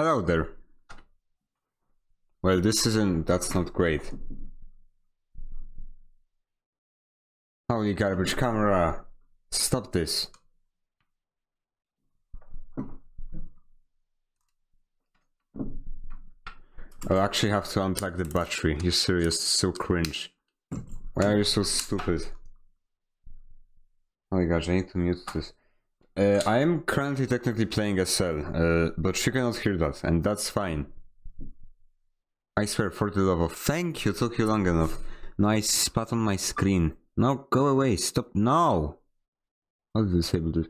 Hello there. Well, this isn't... that's not great. Holy garbage camera! Stop this. I'll actually have to unplug the battery. You're serious? It's so cringe. Why are you so stupid? Oh my gosh, I need to mute this. I am currently technically playing SL, but you cannot hear that, and that's fine. I swear, for the love of... thank you, took you long enough. No, I spat on my screen. No, go away, stop, no! How do you disable this?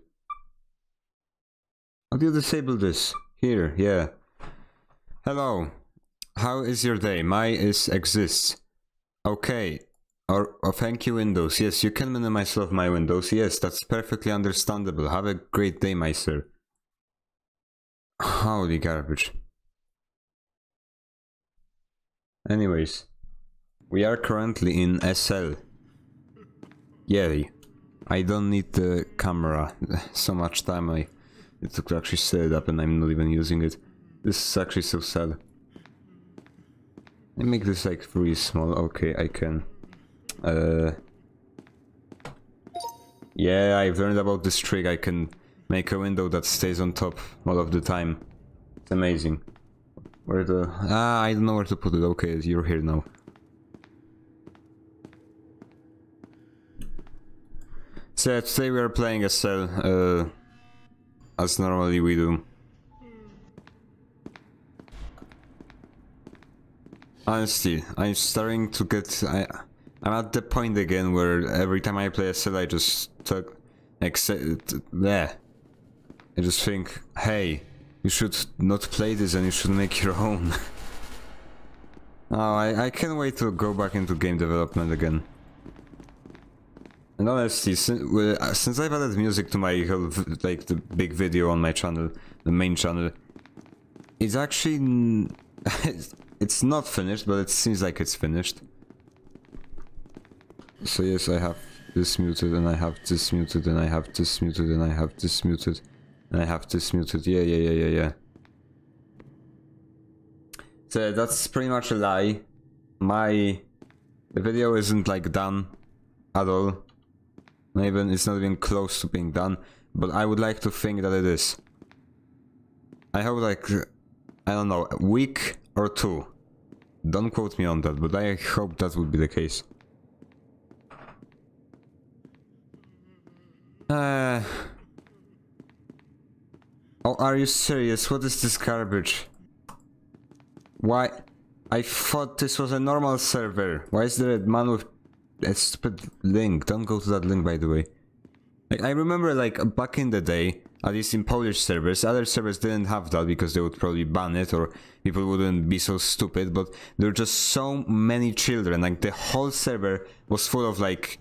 How do you disable this? Here, yeah. Hello. How is your day? My is exists. Okay. Or thank you, Windows. Yes, you can minimize all of my windows. Yes, that's perfectly understandable. Have a great day, my sir. Holy garbage. Anyways, we are currently in SL. Yay. I don't need the camera. So much time it took to actually set it up, and I'm not even using it. This is actually so sad. Let me make this like really small. Okay, I can. Yeah, I've learned about this trick. I can make a window that stays on top all of the time. It's amazing. Where the... ah, I don't know where to put it. Okay, you're here now. So yeah, today we are playing SL, as normally we do. Honestly, I'm starting to get... I'm at the point again where every time I play SL I just talk, I just think, hey, you should not play this and you should make your own. Oh, I can't wait to go back into game development again. And honestly, since I've added music to my whole, like, the big video on my channel, the main channel, it's actually... it's not finished, but it seems like it's finished. So yes, I have this muted, and I have this muted, and I have this muted, and I have this muted, and I have this muted. Yeah. So that's pretty much a lie. The video isn't like done at all. Even it's not even close to being done. But I would like to think that it is. I hope, like, I don't know, a week or two. Don't quote me on that, but I hope that would be the case. Oh, are you serious? What is this garbage? Why? I thought this was a normal server. Why is there a man with a stupid link? Don't go to that link, by the way. Like, I remember, like, back in the day, at least in Polish servers, other servers didn't have that because they would probably ban it or people wouldn't be so stupid, but there were just so many children. Like, the whole server was full of, like,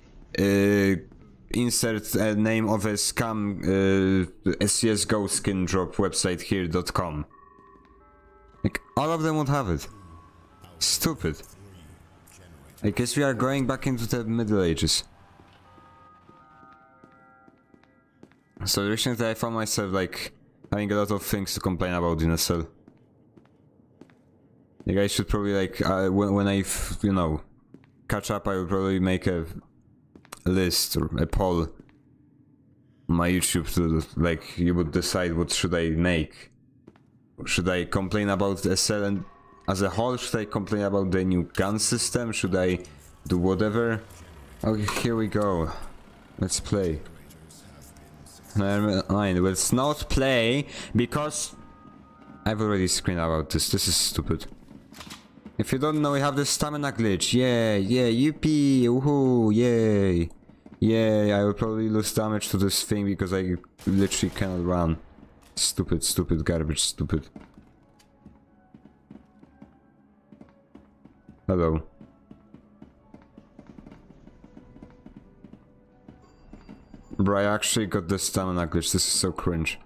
insert a name of a scam CS:GO skin drop website here.com. Like, all of them would have it. Stupid. I guess we are going back into the Middle Ages. So recently I found myself, like, having a lot of things to complain about in SL. Like, I should probably, like, when I, you know, catch up, I will probably make a list or a poll on my YouTube to, like, you would decide what should I make. Should I complain about SL and as a whole? Should I complain about the new gun system? Should I do whatever? Okay, here we go. Let's play. Never mind, let's not play because I've already screamed about this. This is stupid. If you don't know, we have the stamina glitch. Yeah, yippee, woohoo, yay. Yay, I will probably lose damage to this thing because I literally cannot run. Stupid garbage, stupid. Hello. Bro, I actually got the stamina glitch. This is so cringe.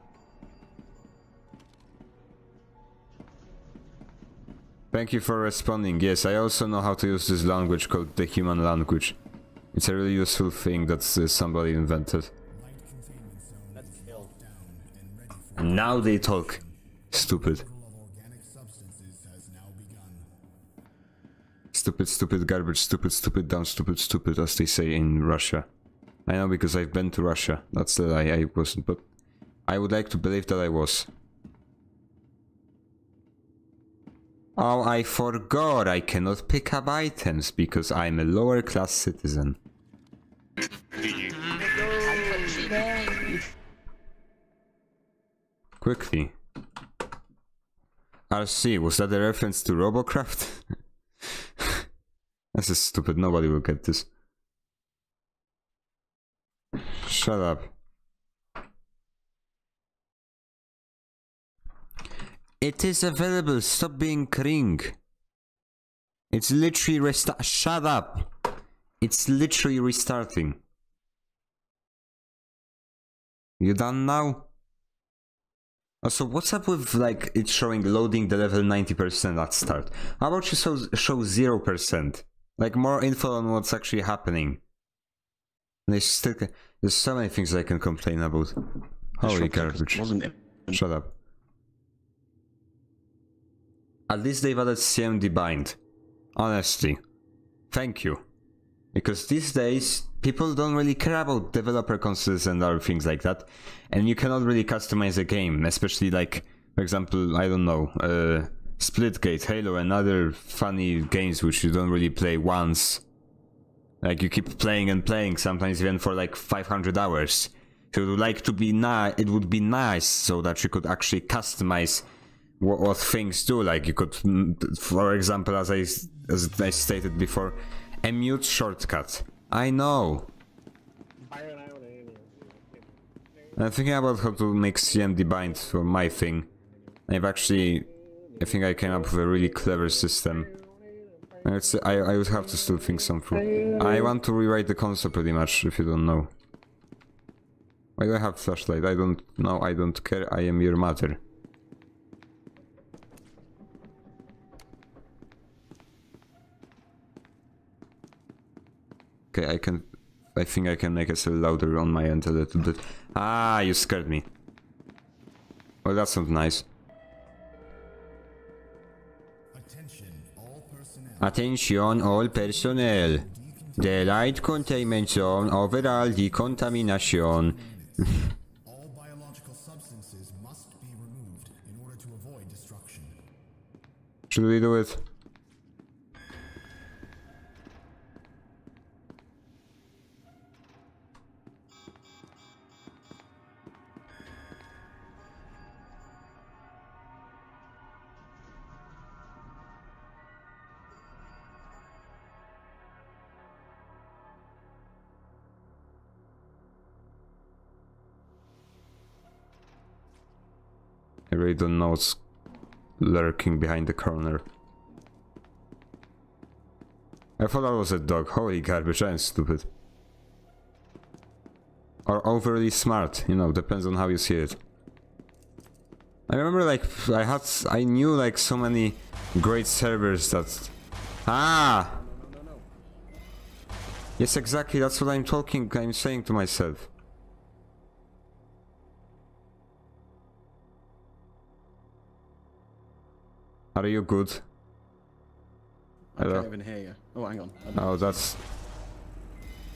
Thank you for responding. Yes, I also know how to use this language called the human language. It's a really useful thing that somebody invented. Now they talk. Stupid. Stupid, stupid, garbage, stupid, stupid, dumb, stupid, stupid, as they say in Russia. I know because I've been to Russia. That's the lie, I wasn't, but I would like to believe that I was. Oh, I forgot, I cannot pick up items because I'm a lower class citizen. Quickly. RC, was that a reference to Robocraft? This is stupid, nobody will get this. Shut up. It is available, stop being cring. It's literally shut up. It's literally restarting. You done now? Also, what's up with like it showing loading the level 90% at start? How about you show 0%? Like more info on what's actually happening. There's so many things I can complain about. Holy garbage. Shut up. At least they've added CMD bind. Honestly. Thank you. Because these days, people don't really care about developer consoles and other things like that. And you cannot really customize a game, especially like, for example, I don't know, Splitgate, Halo and other funny games which you don't really play once. Like you keep playing and playing, sometimes even for like 500 hours. So it would like to be it would be nice so that you could actually customize what things do. Like you could, for example, as I stated before, a mute shortcut. I know. I'm thinking about how to make CMD bind for my thing. I think I came up with a really clever system. I would have to still think some through. I want to rewrite the console pretty much, if you don't know. Why do I have flashlight? I don't know, I don't care, I am your mother. Okay, I think I can make it so louder on my end a little bit. Ah, you scared me. Well, that's not nice. Attention all personnel. The light containment zone overall decontamination. All biological substances must be removed in order to avoid destruction. Should we do it? I really don't know what's lurking behind the corner. I thought I was a dog. Holy garbage, I am stupid. Or overly smart, you know, depends on how you see it. I remember like, I knew like so many great servers that... Ah! Yes, exactly, that's what I'm saying to myself. Are you good? I can't even hear you. Oh, hang on. Oh, that's...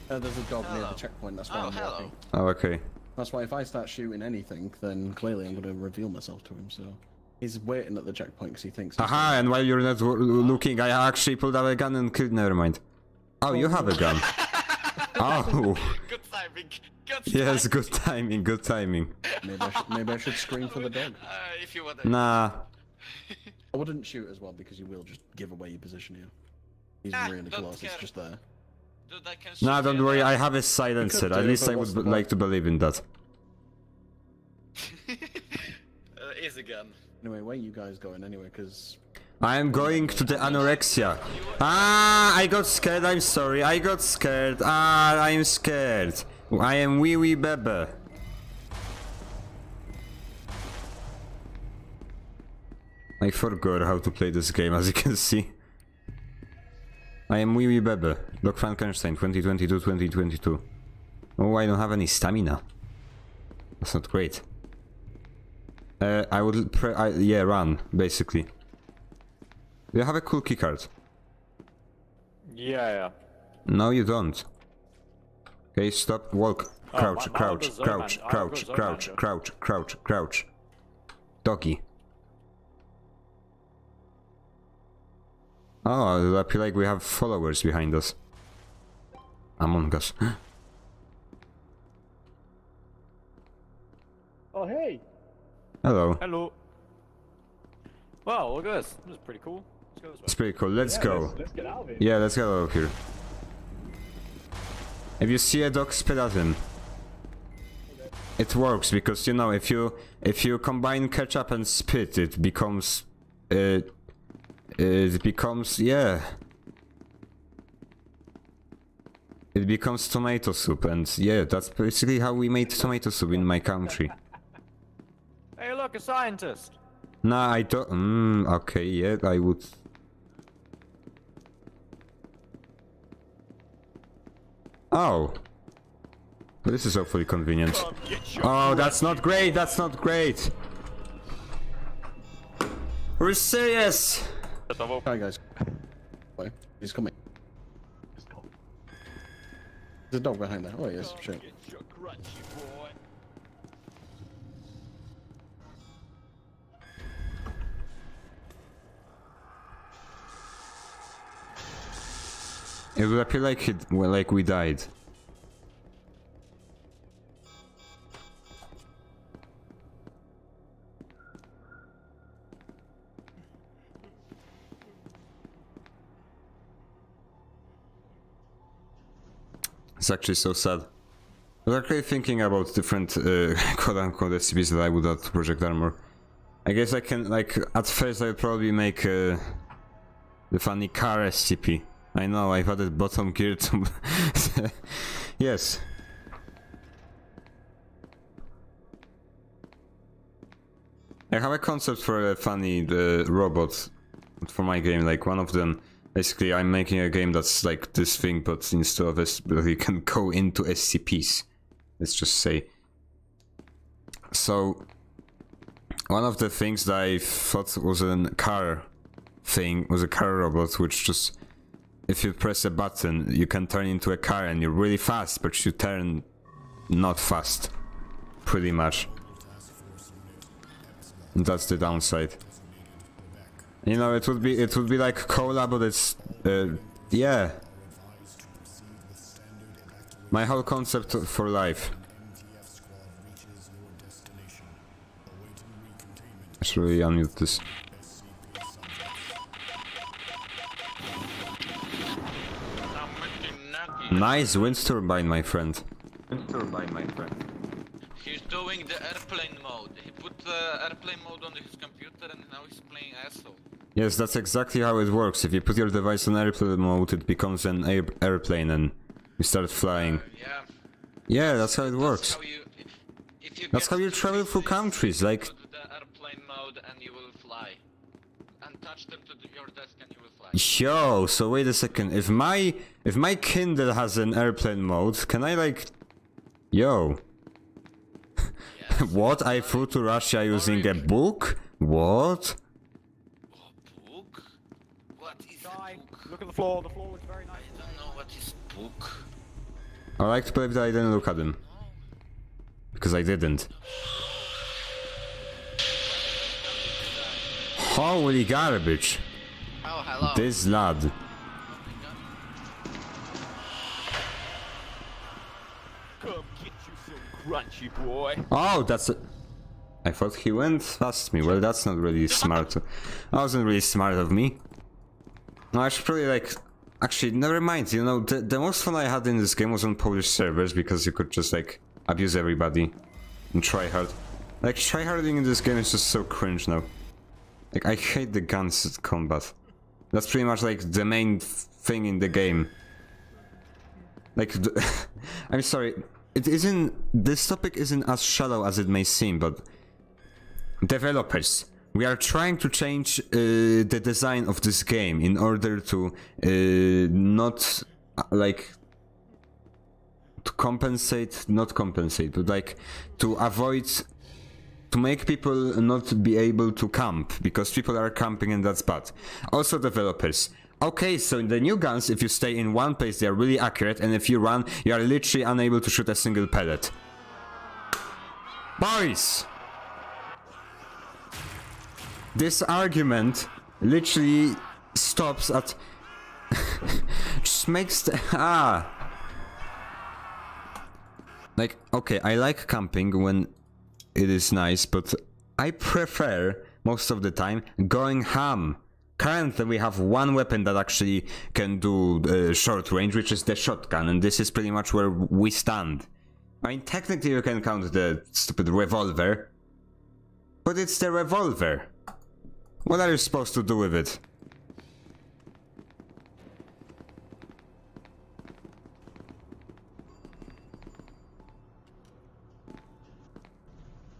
there's a dog near the checkpoint, that's why I'm helping. Oh, okay. That's why if I start shooting anything, then clearly I'm going to reveal myself to him, so... He's waiting at the checkpoint because he thinks... Aha, and while you're not looking, I actually pulled out a gun and killed... Never mind. Oh, you have a gun. Oh! Good timing. Good timing. Yes, good timing, good timing. Maybe I should scream for the dog. If you want to... Nah. I wouldn't shoot as well because you will just give away your position here. He's really close, it's just there. Dude, nah, don't worry, I have a silencer. At least I would like to believe in that. Easy gun. Anyway, where are you guys going anyway? Because I am going to the anorexia. Ah, I got scared, I'm sorry. I got scared. Ah, I am scared. I am wee wee bebe. I forgot how to play this game, as you can see. I am Wee Wee Bebe, Dock Frankenstein, 2022-2022. Oh, I don't have any stamina. That's not great. I would... yeah, run, basically. Do you have a cool keycard? Yeah. No, you don't. Okay, stop, walk. Crouch, crouch, crouch, crouch, crouch, crouch, crouch, crouch. Doggy. Oh, I feel like we have followers behind us. Among us. Oh, hey! Hello. Hello. Wow, look at this. This is pretty cool. Let's go this way. It's pretty cool. Let's go. Let's get out of here. Yeah, let's get out of here. If you see a dog, spit at him. Okay. It works because, you know, if you combine ketchup and spit, it becomes it becomes tomato soup, and yeah, that's basically how we made tomato soup in my country. Hey, look, a scientist. Nah, I don't. Okay, yeah, I would. Oh, this is hopefully convenient. Oh, that's not great, that's not great. We're serious. Hi guys. He's coming. There's a dog behind there. Oh yes, sure. It would appear like it, well, like we died. It's actually so sad. I was actually thinking about different quote-unquote SCPs that I would add to Project Armor. I guess I can, like, at first I'd probably make the funny car SCP. I know, I've added bottom gear to... Yes. I have a concept for a funny robot for my game, like one of them. Basically, I'm making a game that's like this thing, but instead of SCP, you can go into SCPs. Let's just say. So, one of the things that I thought was a car thing, was a car robot, which just... If you press a button, you can turn into a car and you're really fast, but you turn not fast, pretty much. And that's the downside. You know, it would be like cola, but it's yeah. My whole concept for life. I should really unmute this. Nice wind turbine, my friend. Wind turbine, my friend. He's doing the airplane mode. He put the airplane mode on his computer and now he's playing asshole. Yes, that's exactly how it works. If you put your device on airplane mode, it becomes an airplane and you start flying. Yeah. Yeah, that's how it works. That's how you, that's how you travel through countries, like... Go to the airplane mode and you will fly. And touch them to your desk and you will fly. Yo, so wait a second. If my Kindle has an airplane mode, can I like... Yo. Yes. What? I flew to Russia using a book? What? A book? What is a book? Look at the floor looks very nice. I don't know what is book. I like to believe that I didn't look at him. Because I didn't. Holy garbage! Oh, hello. This lad. Come get you some crunchy, boy. Oh, that's a... I thought he went past me. Well, that's not really smart. That wasn't really smart of me. No, I should probably like... Actually, never mind. You know, the most fun I had in this game was on Polish servers because you could just like abuse everybody and try hard. Like tryharding in this game is just so cringe now. Like, I hate the guns combat. That's pretty much like the main thing in the game. Like, I'm sorry, it isn't. This topic isn't as shallow as it may seem, but developers, we are trying to change the design of this game in order to not like to compensate, not compensate, but like to avoid. To make people not be able to camp, because people are camping and that's bad. Also developers, Okay, so the new guns, if you stay in one place, they are really accurate, and if you run, you are literally unable to shoot a single pellet. Boys! This argument literally stops at... just makes the... ah! Like, okay, I like camping when it is nice, but I prefer, most of the time, going ham. Currently we have one weapon that actually can do short range, which is the shotgun, and this is pretty much where we stand. I mean, technically you can count the stupid revolver, but it's the revolver. What are you supposed to do with it?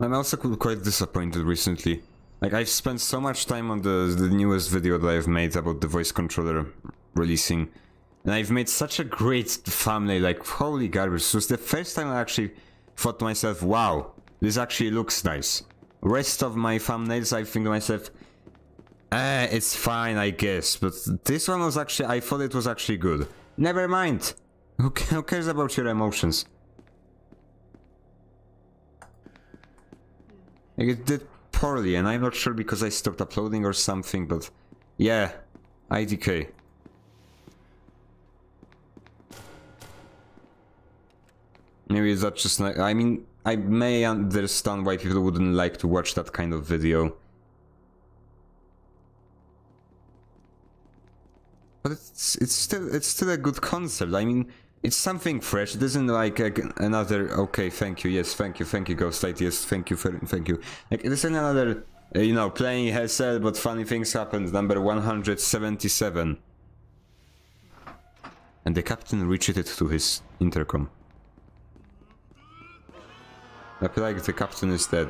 I'm also quite disappointed recently. Like, I've spent so much time on the newest video that I've made about the voice controller releasing. And I've made such a great family, like, holy garbage. It was the first time I actually thought to myself, wow, this actually looks nice. Rest of my thumbnails, I think to myself, eh, it's fine, I guess. But this one was actually, I thought it was actually good. Never mind. Who cares about your emotions? Like, it did poorly, and I'm not sure because I stopped uploading or something, but yeah, IDK. Maybe it's not just like, I mean, I may understand why people wouldn't like to watch that kind of video. But it's still a good concept. I mean, it's something fresh. It isn't like another, okay, thank you, yes, thank you, Ghostlight, yes, thank you. Like, it isn't another, you know, playing SL, but funny things happened, number 177. And the captain reached it to his intercom. I feel like the captain is dead.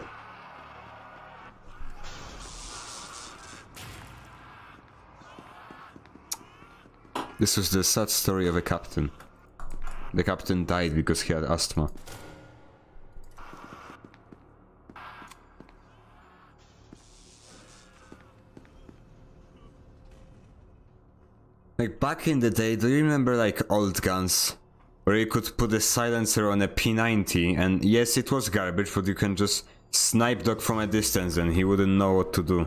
This was the sad story of a captain. The captain died because he had asthma. Like, back in the day, do you remember, like, old guns? Where you could put a silencer on a P90, and yes, it was garbage, but you can just snipe Doc from a distance and he wouldn't know what to do.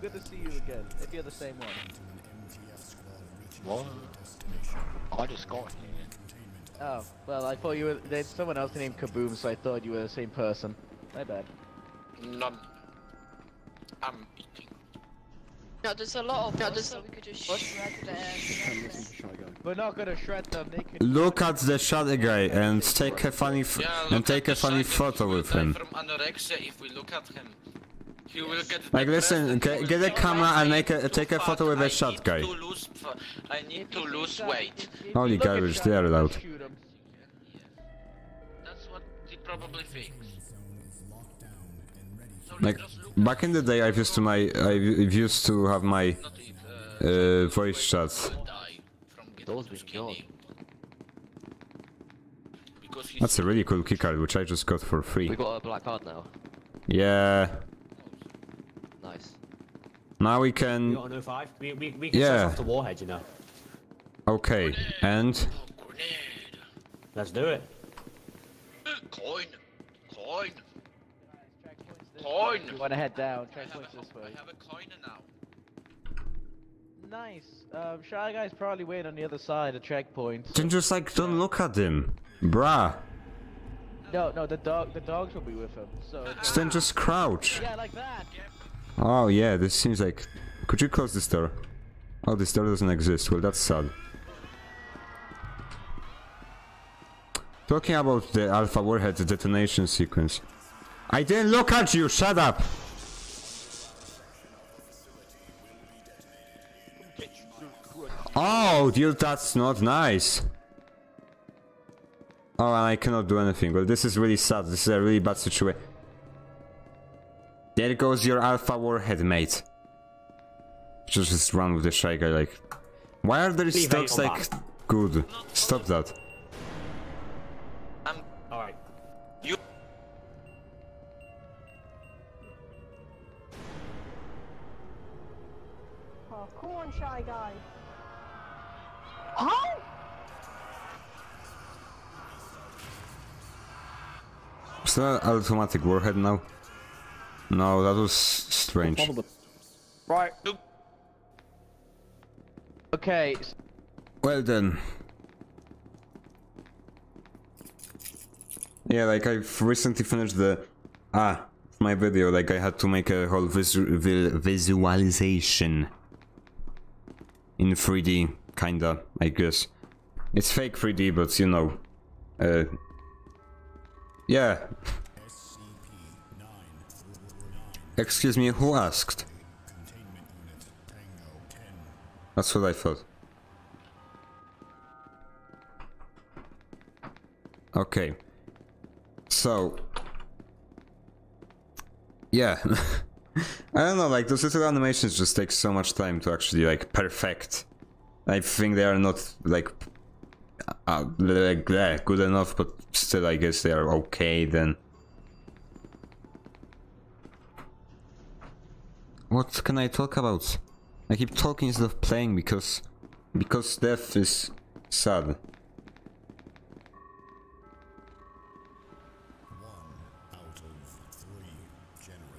Good to see you again, if you're the same one. What? I just got here. Oh, well, I thought you were... There's someone else named Kaboom, so I thought you were the same person. My bad. None. I'm eating. No, there's a lot of... No, there's... So we could just shred them. We're not gonna shred them, they can... Look at the shadow guy and take a funny... and take a funny photo with him. From anorexia if we look at him. You will get like, listen, get a camera and make a, take a photo with a shot guy. I need to lose weight. Holy garbage, they are loud. That's what he probably thinks. Like, back in the day, I used to have my voice chats. That's a really cool keycard, which I just got for free. We got a black card now. Yeah. Nice. Now we can. We got an 05. We can set off the warhead, you know. Okay, and let's do it. Coin. Coin. You wanna head down? Checkpoints this way. I have a coiner now. Nice. Shy guy's probably waiting on the other side of checkpoint. So. Then just like don't look at him, bruh. No, the dogs will be with him. So then just crouch. Yeah, like that. Oh yeah, this seems like... Could you close this door? Oh, this door doesn't exist. Well, that's sad. Talking about the Alpha Warhead detonation sequence. I didn't look at you! Shut up! Oh, dude, that's not nice. Oh, and I cannot do anything. Well, this is really sad. This is a really bad situation. There goes your Alpha Warhead, mate. Just run with the Shy Guy, like... Why are there stocks, like... Good. Stop that. I'm Huh? Is that automatic warhead now? No, that was strange. Right. Okay. Well then. Yeah, like I've recently finished the my video. Like I had to make a whole visualization in 3D, kinda. I guess it's fake 3D, but you know. Yeah. Excuse me, who asked? That's what I thought. Okay. So. Yeah. I don't know, like, those little animations just take so much time to actually, like, perfect. I think they are not, like, good enough, but still, I guess they are okay then. What can I talk about? I keep talking instead of playing because death is sad.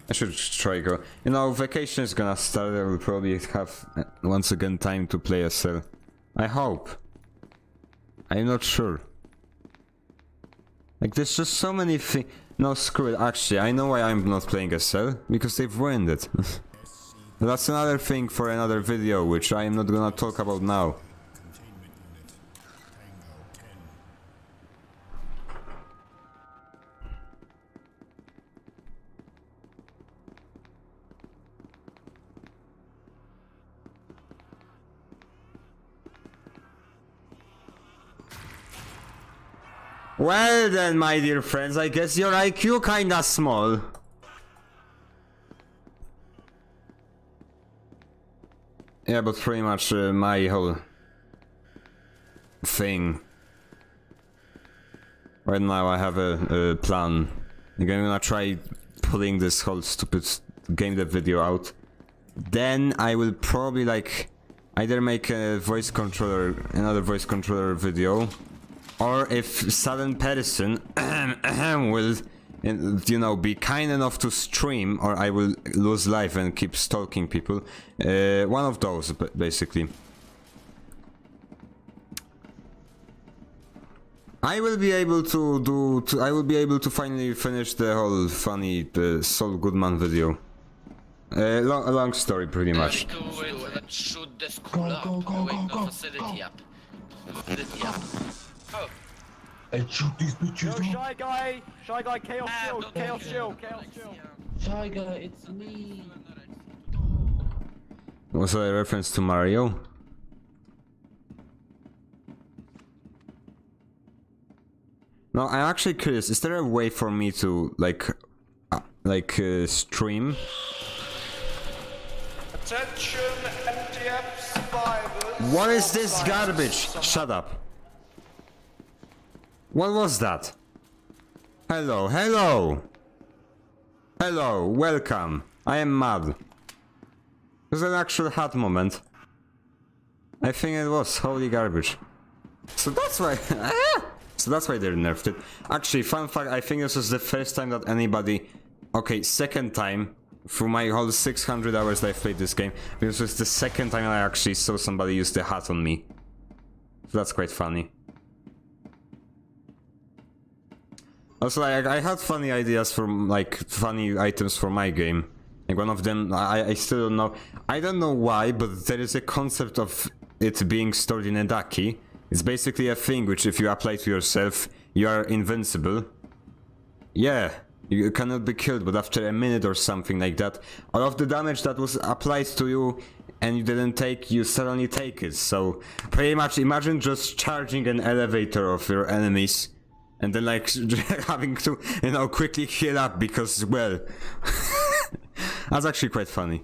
I should try go. You know, vacation is gonna start. I will probably have once again time to play SL. I hope. I'm not sure. Like, there's just so many things. No, screw it. Actually, I know why I'm not playing SL, because they've ruined it. That's another thing for another video, which I am not gonna talk about now. Well then, my dear friends, I guess your IQ kinda small. Yeah, but pretty much my whole thing. Right now I have a plan. I'm gonna try pulling this whole stupid game dev video out. Then I will probably, like, either make a another voice controller video, or if certain person will, you know, be kind enough to stream, or I will lose life and keep stalking people. One of those, basically. I will be able to I will be able to finally finish the whole funny Saul Goodman video. Long story, pretty much. Shoot the school up. Wait, no, facility up. Facility up. Oh. And shoot these bitches. Yo, Shy Guy, Chaos Shield, Chaos Shield, Chaos Shield. Shy Guy, it's me. Was that a reference to Mario? No, I'm actually curious, is there a way for me to, stream? Attention, MTF survivors. What is this garbage? Shut up. What was that? Hello, hello! Hello, welcome. I am mad. It was an actual hot moment. I think it was, holy garbage. So that's why... so that's why they nerfed it. Actually, fun fact, I think this was the first time that anybody... Okay, second time. Through my whole 600 hours that I've played this game, this was the second time I actually saw somebody use the hat on me. So that's quite funny. Also, like, I had funny ideas for, like, funny items for my game. Like, one of them, I still don't know. I don't know why, but there is a concept of it being stored in a ducky. It's basically a thing which, if you apply to yourself, you are invincible. Yeah, you cannot be killed, but after a minute or something like that, all of the damage that was applied to you and you didn't take, you suddenly take it. So, pretty much, imagine just charging an elevator of your enemies. And then, like, having to, you know, quickly heal up because, well, that's actually quite funny.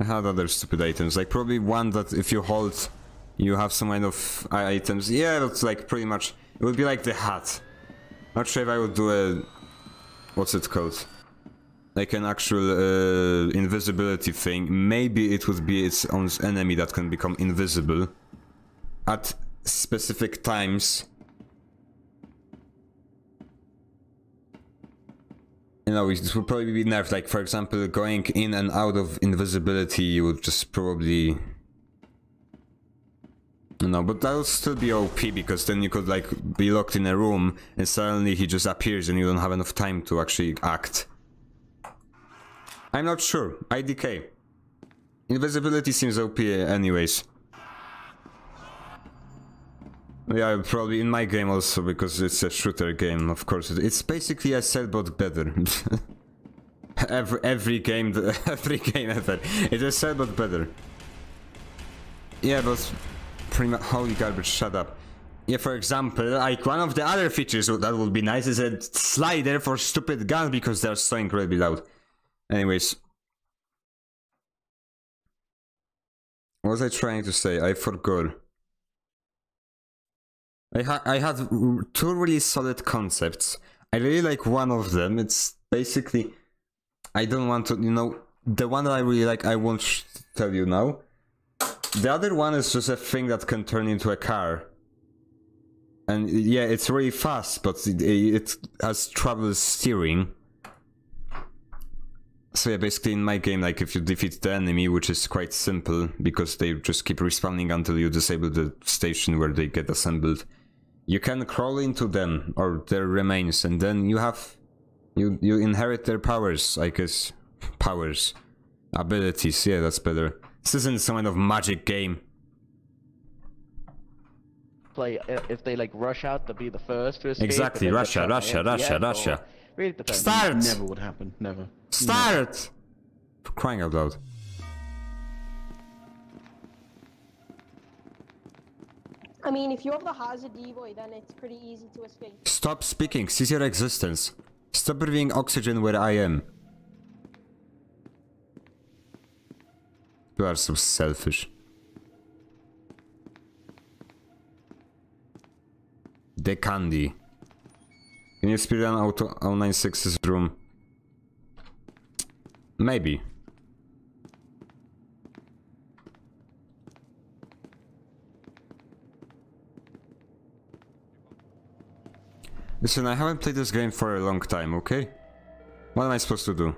I had other stupid items, like probably one that if you hold, you have some kind of items. Yeah, that's like pretty much, it would be like the hat. Not sure if I would do a, what's it called? like an actual invisibility thing. Maybe it would be its own enemy that can become invisible at specific times. You know, this would probably be nerfed, like for example going in and out of invisibility, you would just probably... No, but that would still be OP, because then you could like be locked in a room and suddenly he just appears and you don't have enough time to actually act. I'm not sure. IDK. Invisibility seems OP anyways. Yeah, probably in my game also, because it's a shooter game, of course. It's basically a cellbot better. every game ever. It's a cellbot better. Yeah, but... pretty much, holy garbage, shut up. Yeah, for example, like one of the other features that would be nice is a slider for stupid guns, because they're so incredibly loud. Anyways. What was I trying to say? I forgot. I had two really solid concepts. I really like one of them. It's basically... I don't want to, you know... The one that I really like, I won't tell you now. The other one is just a thing that can turn into a car. And yeah, it's really fast, but it has trouble steering. So yeah, basically in my game, like if you defeat the enemy, which is quite simple, because they just keep respawning until you disable the station where they get assembled, you can crawl into them, or their remains, and then you have... You inherit their powers, I guess. Powers. Abilities, yeah, that's better. This isn't some kind of magic game. Play if they like rush out, they'll be the first to escape. Exactly, Russia. Really depends. Start. Never would happen. Never. Start. Never. For crying out loud. I mean, if you have the hazard decoy, then it's pretty easy to escape. Stop speaking. Cease your existence. Stop breathing oxygen where I am. You are so selfish. The candy. Can you speedrun auto 096's room? Maybe. Listen, I haven't played this game for a long time, okay? What am I supposed to do?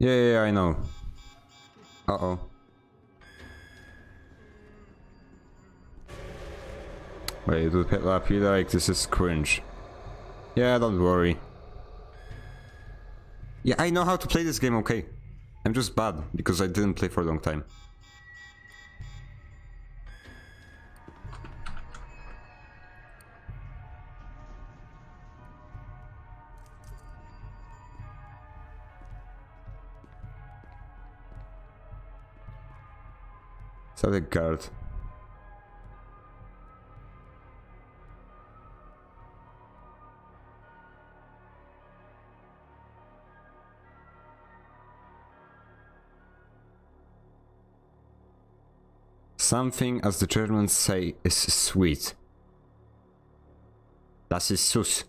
Yeah, I know. Uh-oh. Wait, do people appear like this is cringe? Yeah, don't worry. Yeah, I know how to play this game, okay. I'm just bad, because I didn't play for a long time. Is that a guard? Something, as the Germans say, is sweet. Das ist süß.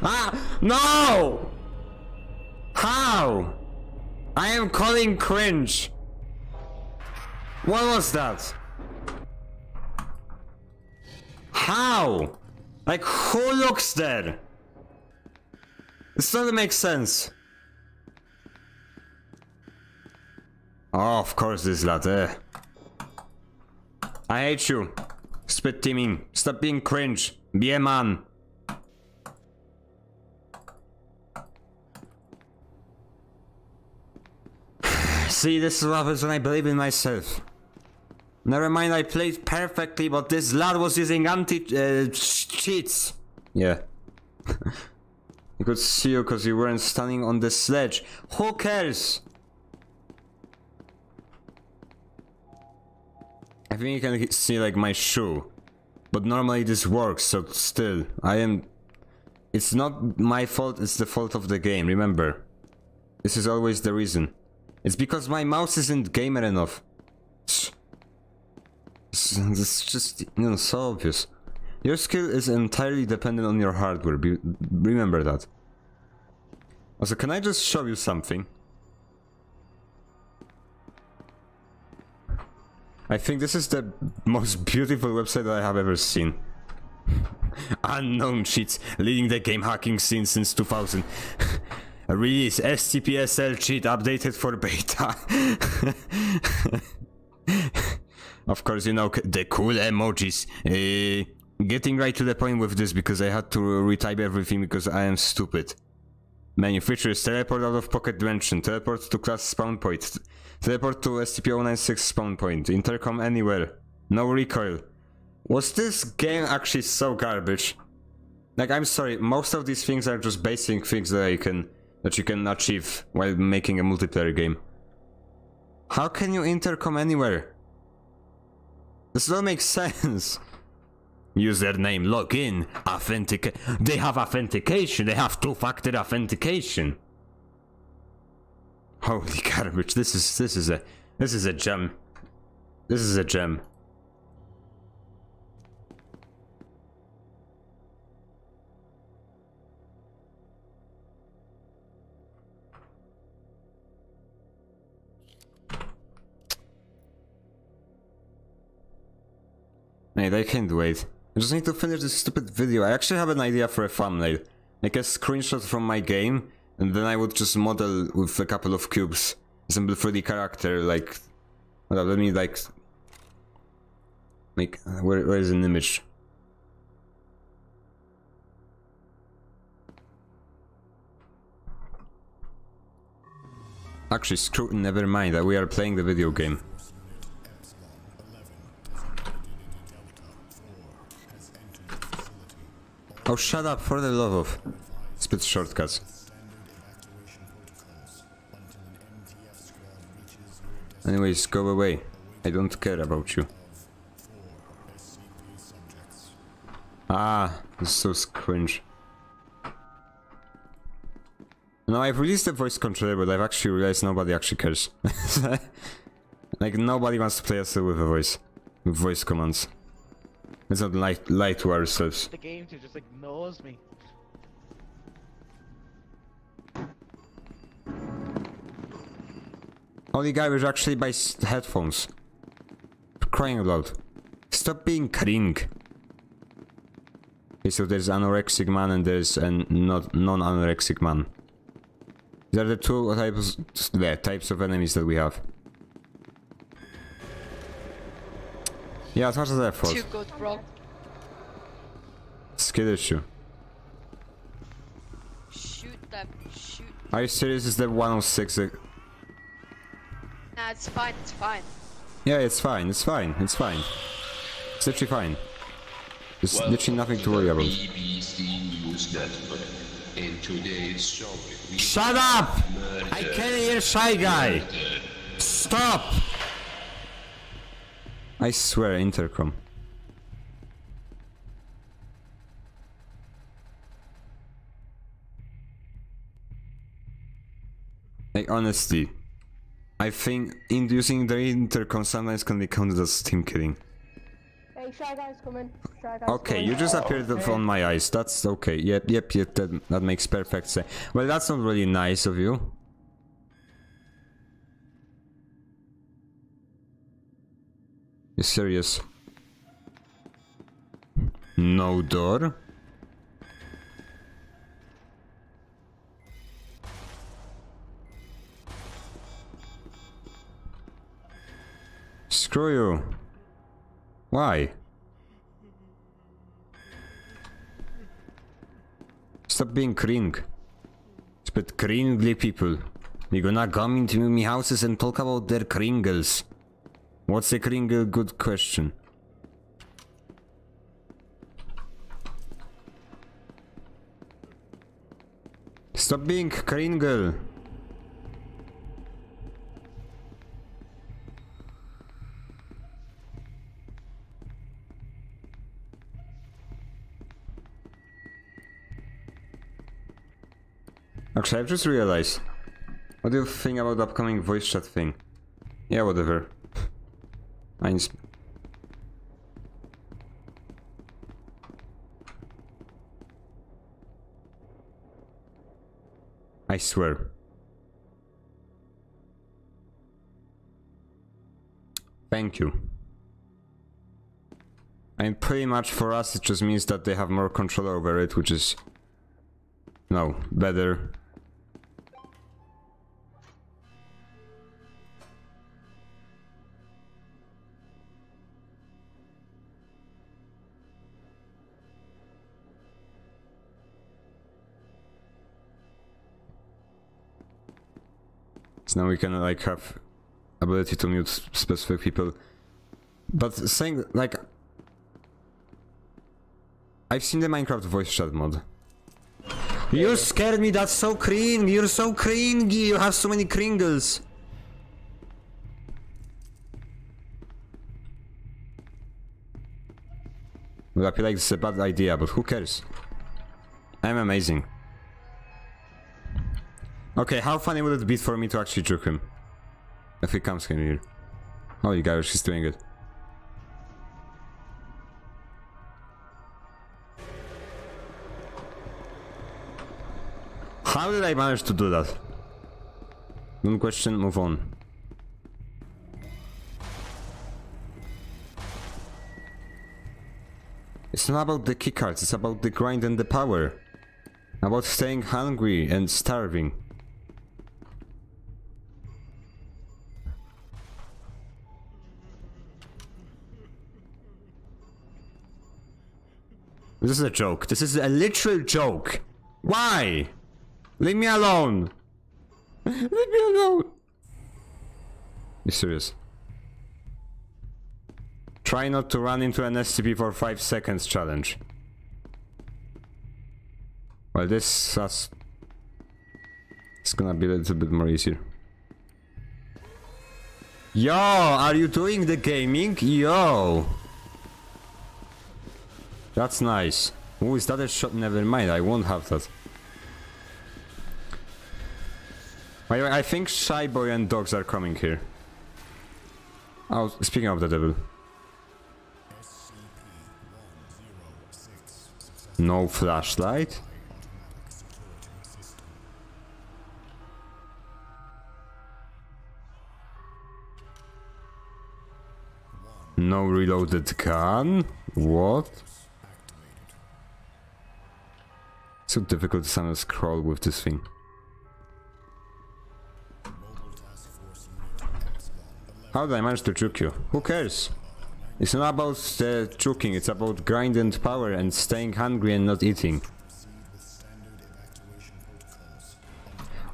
Ah! No! How? I am calling cringe. What was that? How? Like, who looks there? This doesn't make sense. Oh, of course this latte. I hate you. Spit teaming. Stop being cringe. Be a man. See, this is what happens when I believe in myself. Never mind, I played perfectly, but this lad was using anti-cheats. Yeah. I could see you because you weren't standing on the sledge. Who cares? think you can see like my shoe, but normally this works, so still I am... It's not my fault, it's the fault of the game, remember. This is always the reason. It's because my mouse isn't gamer enough. It's just, you know, so obvious. Your skill is entirely dependent on your hardware, remember that. Also, can I just show you something? I think this is the most beautiful website that I have ever seen. Unknown cheats leading the game hacking scene since 2000. Release SCP:SL cheat updated for beta. Of course, you know, the cool emojis. Getting right to the point with this because I had to retype everything because I am stupid. Menu features: teleport out of pocket dimension, teleport to class spawn point, teleport to SCP-096 spawn point, intercom anywhere, no recoil. Was this game actually so garbage? Like, I'm sorry, most of these things are just basic things that you can achieve while making a multiplayer game. How can you intercom anywhere? This don't make sense. Username, login, authenticate. They have authentication, they have two-factor authentication. Holy garbage, this is a gem. This is a gem. Mate, I can't wait. I just need to finish this stupid video. I actually have an idea for a thumbnail. Like a screenshot from my game, and then I would just model with a couple of cubes. Simple 3D character, like... Well, let me, like... Like, where is an image? Actually, screw it, never mind. We are playing the video game. Oh, shut up, for the love of. Spit shortcuts. Anyways, go away. I don't care about you. Ah, it's so cringe. Now, I've released the voice controller, but I've actually realized nobody actually cares. Like, nobody wants to play us with a voice. With voice commands. Let's not lie to ourselves. The game just ignores me. Only guy was actually by headphones. Crying aloud. Stop being cring. Okay, so there's anorexic man and there's a non-anorexic man. These are the two types of enemies that we have. Yeah, it was their fault. Too good, bro. Skill issue. Shoot them, shoot. Are you serious? Is that 106? Nah, it's fine, it's fine. Yeah, it's fine, it's fine, it's fine. It's literally fine. There's literally nothing to worry about. Shut up! I can't hear Shy Guy! Stop! I swear, intercom. Like, honestly, I think inducing the intercom sometimes can be counted as team killing. Hey, Shy Guy's coming. Shy Guy's okay, coming. You just appeared on my eyes. That's okay. Yep, that makes perfect sense. Well, that's not really nice of you. You serious? No door? Screw you. Why? Stop being cring. Spit cringly people. You're gonna come into me houses and talk about their cringles. What's a cringle? Good question. Stop being cringle! Actually, I've just realized. What do you think about the upcoming voice chat thing? Yeah, whatever. I swear. Thank you. I mean, pretty much for us it just means that they have more control over it, which is... no, better. So now we can like have ability to mute specific people. But saying like... I've seen the Minecraft voice chat mod. You scared me, that's so cringe, you're so cringy, you have so many cringles. Well, I feel like this is a bad idea, but who cares? I'm amazing. Okay, how funny would it be for me to actually juke him? If he comes in here. Oh, you guys, she's doing it. How did I manage to do that? Don't question, move on. It's not about the keycards, it's about the grind and the power. About staying hungry and starving. This is a joke. This is a literal joke. Why? Leave me alone. Leave me alone. Be serious. Try not to run into an SCP for 5 seconds challenge. Well, this is... it's gonna be a little bit more easier. Yo, are you doing the gaming? Yo. That's nice. Oh, is that a shot? Never mind, I won't have that. By the way, I think Shy Boy and dogs are coming here. Oh, speaking of the devil. No flashlight? No reloaded gun? What? So difficult to somehow scroll with this thing. How did I manage to juke you? Who cares? It's not about the juking, it's about grind and power and staying hungry and not eating.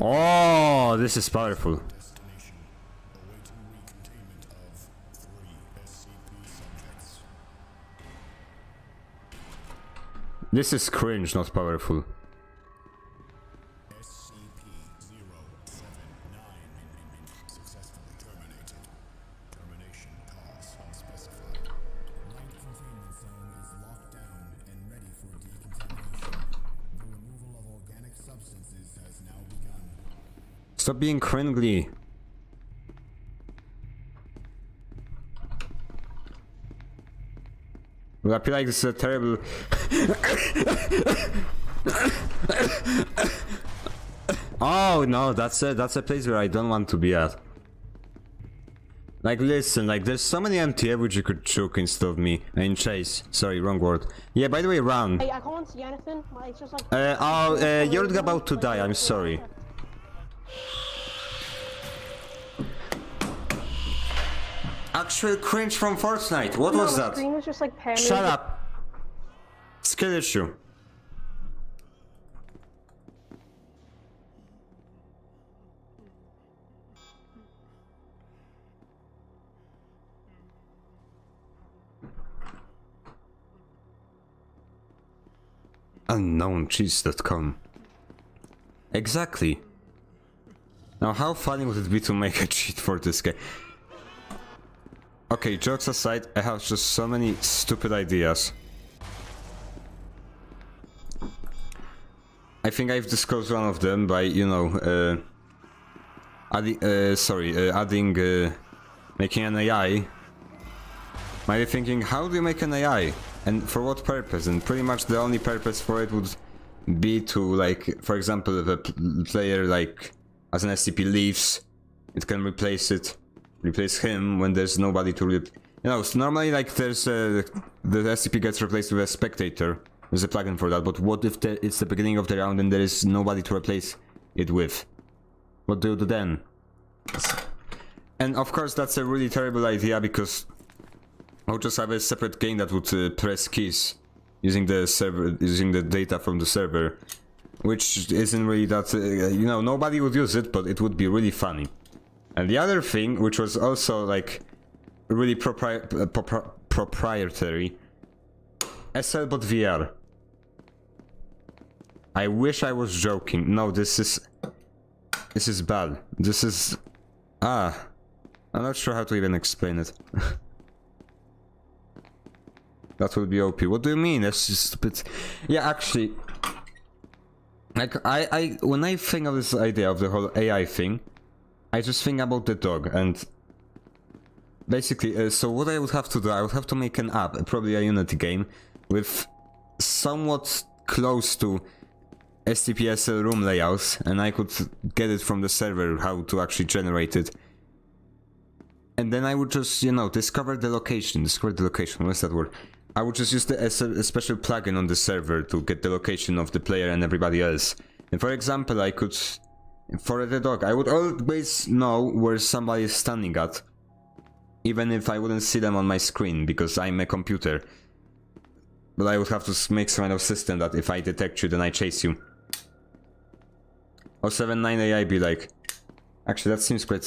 Oh, this is powerful. This is cringe, not powerful. Stop being cringly. Well, I feel like this is a terrible... oh no, that's a place where I don't want to be at. Like listen, like there's so many MTF which you could choke instead of me. And chase, sorry, wrong word. Yeah, by the way, run. Hey, I can't see anything, it's just like... you're about to die, I'm sorry. Actual cringe from Fortnite. What was that? Was just like shut up. Skill issue. Unknown cheese.com. Exactly. Now, how funny would it be to make a cheat for this guy? Okay, jokes aside, I have just so many stupid ideas. I think I've disclosed one of them by, you know, making an AI. Might be thinking, how do you make an AI? And for what purpose? And pretty much the only purpose for it would be to, like, for example, if a player, like, as an SCP leaves, it can replace it, replace him when there's nobody to, you know, so normally, like, there's the SCP gets replaced with a spectator. There's a plugin for that, but what if it's the beginning of the round and there is nobody to replace it with? What do you do then? And of course that's a really terrible idea, because I'll just have a separate game that would press keys using the server, using the data from the server, which isn't really that, you know, nobody would use it, but it would be really funny. And the other thing, which was also like really proprietary, SL bot VR. I wish I was joking. No, this is bad. This is, I'm not sure how to even explain it. That would be OP. What do you mean? That's just stupid. Yeah, actually, like when I think of this idea of the whole AI thing, I just think about the dog. And basically, so what I would have to do, I would have to make an app, probably a Unity game, with somewhat close to SCP-SL room layouts, and I could get it from the server how to actually generate it. And then I would just, you know, discover the location, what's that word? I would just use the SL, a special plugin on the server to get the location of the player and everybody else. And for example, I could, for the dog, I would always know where somebody is standing at, even if I wouldn't see them on my screen, because I'm a computer. But I would have to make some kind of system that if I detect you, then I chase you. Or 79 AI be like... Actually, that seems quite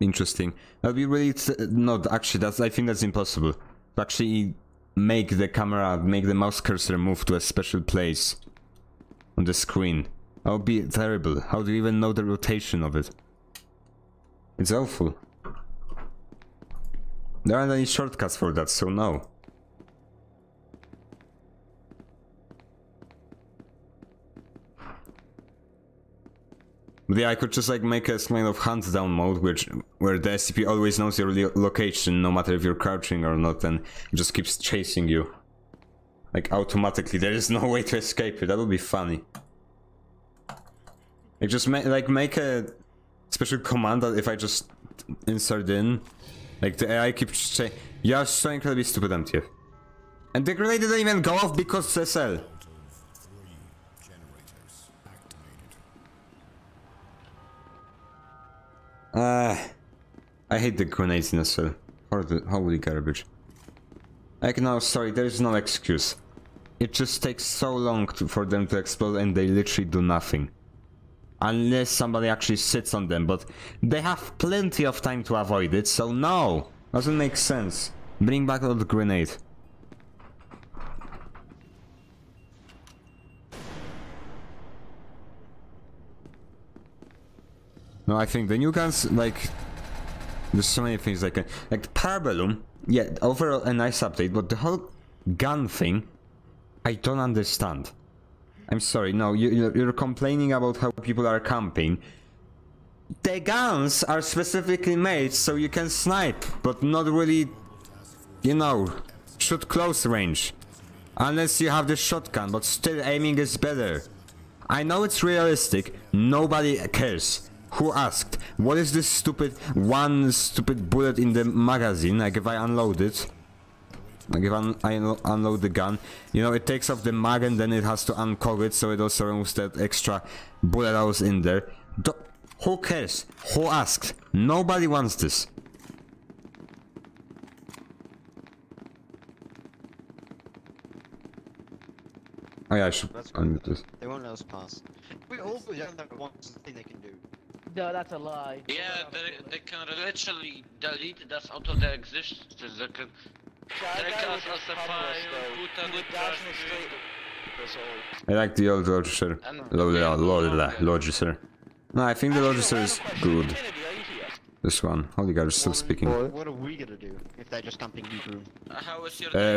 interesting. That'd be really... not actually, that's, I think that's impossible. To actually make the camera, make the mouse cursor move to a special place on the screen. That would be terrible. How do you even know the rotation of it? It's awful. There aren't any shortcuts for that, so no. But yeah, I could just like make a kind of hunt-down mode, where the SCP always knows your location, no matter if you're crouching or not, and it just keeps chasing you. Like, automatically, there is no way to escape it. That would be funny. Like, just make a special command that if I just insert in, like, the AI keeps saying, "You're so incredibly stupid, MTF." And the grenade didn't even go off because SL. I hate the grenades in SL. Holy garbage. Like, no, sorry, there is no excuse. It just takes so long for them to explode, and they literally do nothing. Unless somebody actually sits on them, but they have plenty of time to avoid it, so no! Doesn't make sense. Bring back the grenade. No, I think the new guns, like... There's so many things I can... Like, Parabellum, yeah, overall a nice update, but the whole gun thing, I don't understand. I'm sorry, no, you're complaining about how people are camping. The guns are specifically made so you can snipe, but not really, you know, shoot close range. Unless you have the shotgun, but still aiming is better. I know it's realistic, nobody cares. Who asked? What is this stupid one stupid bullet in the magazine, like if I unload it? Like if I unload the gun, you know, it takes off the mag and then it has to uncover it, so it also removes that extra bullet that was in there. Who cares? Who asked? Nobody wants this. Oh yeah, I should unmute this. They won't let us pass. We all believe that one's the thing they can do. No, that's a lie. Yeah, they can literally delete that out of their existence. They can... I like the old Logister. No, I think the Logister is good. This one. All you gotta stop speaking. What are we gonna do if they're just dumping you through?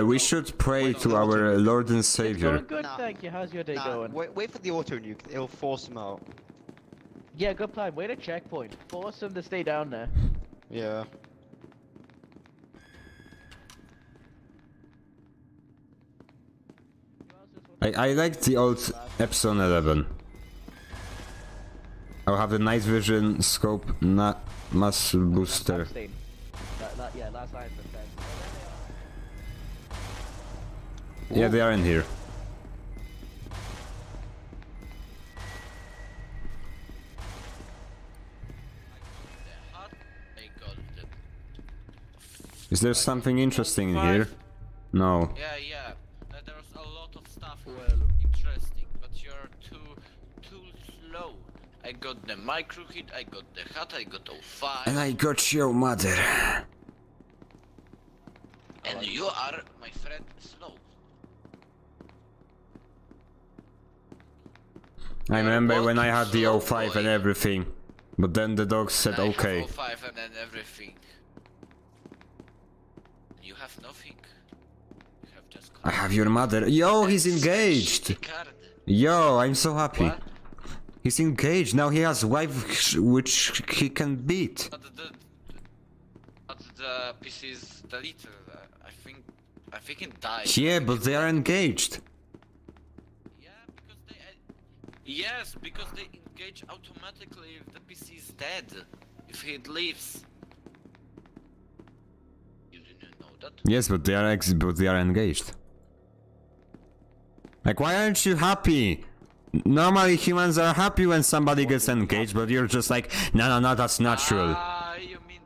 We should pray to our Lord and Savior. Good, thank you. How's your day going? Wait for the auto nuke. It'll force them out. Yeah, good plan. Wait a checkpoint. Force them to stay down there. Yeah. I like the old Epson 11. I'll have the night vision scope, mass booster. Yeah, they are in here. Is there something interesting in here? No. Yeah, yeah. There's a lot of stuff interesting, but you're too slow. I got the micro hit, I got the hat, I got 05. And I got your mother. And you are, my friend, slow. I remember when I had the 05 and everything. But then the dog said okay. 05 and then everything. You have nothing. You have just I have your mother. Yo, he's engaged. Yo, I'm so happy. What? He's engaged, now he has a wife which he can beat. But the PC is deleted, I think it died. Yeah, but they are engaged. Yeah, because they... Yes, because they engage automatically if the PC is dead. If it leaves. You didn't know that? Yes, but they are engaged. Like, why aren't you happy? Normally humans are happy when somebody gets engaged, but you're just like, no, that's natural. You mean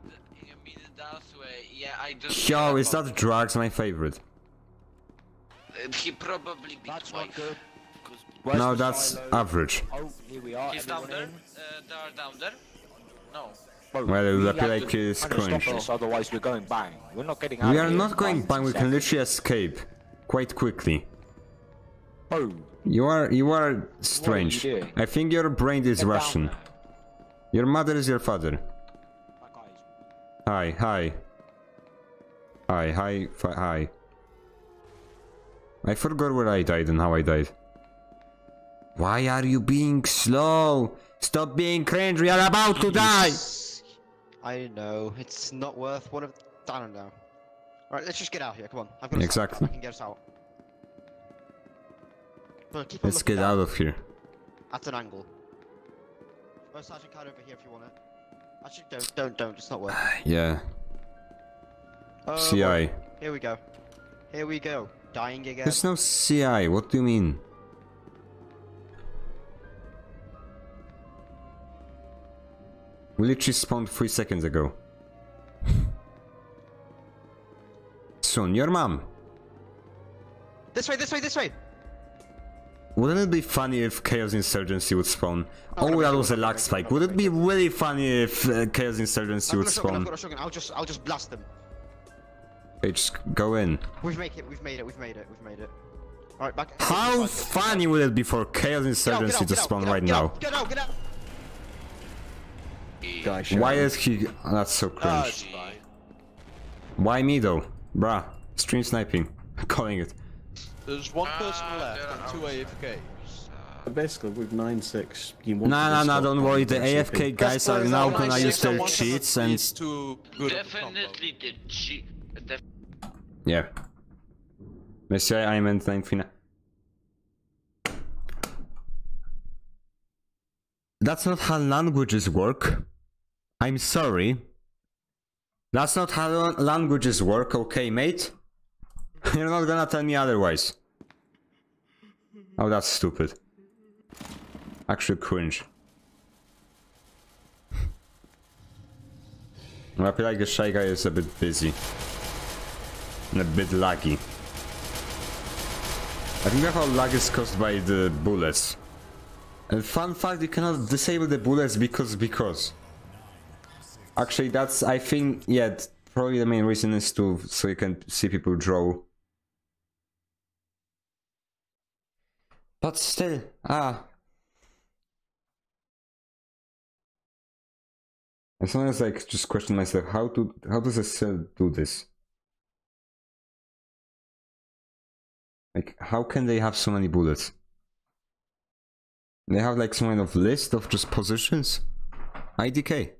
that way? Yeah, I just. Yo, is that drugs? My favorite. He probably beat that's wife. Not good. No, that's average. Oh, here we are. He's down there. They are down there. No. Well, it would appear like it's cringe. Otherwise, we're going bang. We're not getting out. We are not going bang. We can literally escape quite quickly. Oh. You are strange. I think your brain is Russian. Your mother is your father. Hi. I forgot where I died and how I died. Why are you being slow? Stop being cringe, we are about to die! I know, it's not worth one of... I don't know. Alright, let's just get out of here, come on. I've got exactly. I can get us out. Let's get out of here. At an angle. Oh, Sergeant Card over here if you want it. Actually, don't, it's not worth it. Yeah. CI. Well, here we go. Dying again. There's no CI, what do you mean? We literally spawned 3 seconds ago. Soon, your mom. This way! Wouldn't it be funny if Chaos Insurgency would spawn? Oh, that was a lag spike. Would it be really funny if Chaos Insurgency would spawn? I'll just blast them. Hey, just go in. We've made it. Alright, back. How funny would it be for Chaos Insurgency to spawn right now? Get out! Why is he... That's so cringe. Why me though? Bruh. Stream sniping. I'm calling it. There's one person left and 2 AFKs. Basically, with 9-6, you want No, don't worry. The AFK guys are now gonna use their cheats and. Definitely the cheat. Yeah. Messiah, I'm in 9th. That's not how languages work. I'm sorry. That's not how languages work, okay, mate? You're not gonna tell me otherwise. Oh, that's stupid. Actually cringe. I feel like the Shy Guy is a bit busy. And a bit laggy. I think that's how lag is caused by the bullets. And fun fact, you cannot disable the bullets because. Actually, that's, I think, yeah, probably the main reason is so you can see people draw. But still, And sometimes I just question myself, how does a cell do this? Like, how can they have so many bullets? They have like some kind of list of just positions? IDK.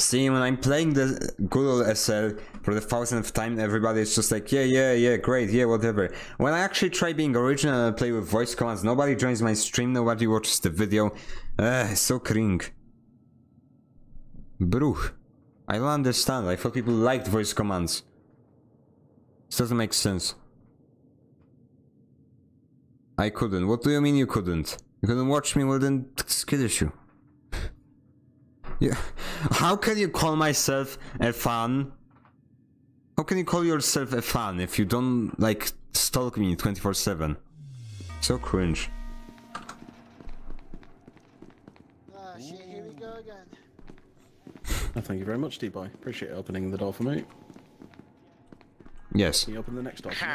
See, when I'm playing the good old SL for the 1000th time, everybody's just like, yeah, great, yeah, whatever. When I actually try being original and play with voice commands, nobody joins my stream, nobody watches the video. So cringe. Bruch. I don't understand, I thought people liked voice commands. This doesn't make sense. I couldn't. What do you mean you couldn't? You couldn't watch me, well then, skid issue. Yeah. How can you call myself a fan? How can you call yourself a fan if you don't, like, stalk me 24/7? So cringe. Ah, shit, here we go again. Oh, thank you very much, D-Boy. Appreciate opening the door for me. Yes. Can you open the next door for me?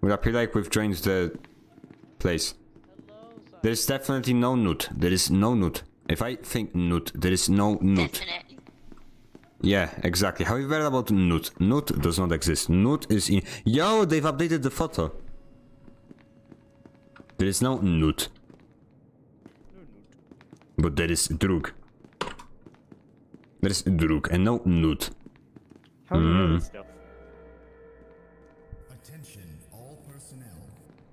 Would appear like we've joined the place. Hello, there's definitely no nut. There is no nut. If I think nut, there is no nut. Definitely. Yeah, exactly. However, about nut. Nut does not exist. Nut is in... Yo, they've updated the photo. There is no nut. But there is drug. There is drug and no nut. How do you know this stuff? Attention, all personnel.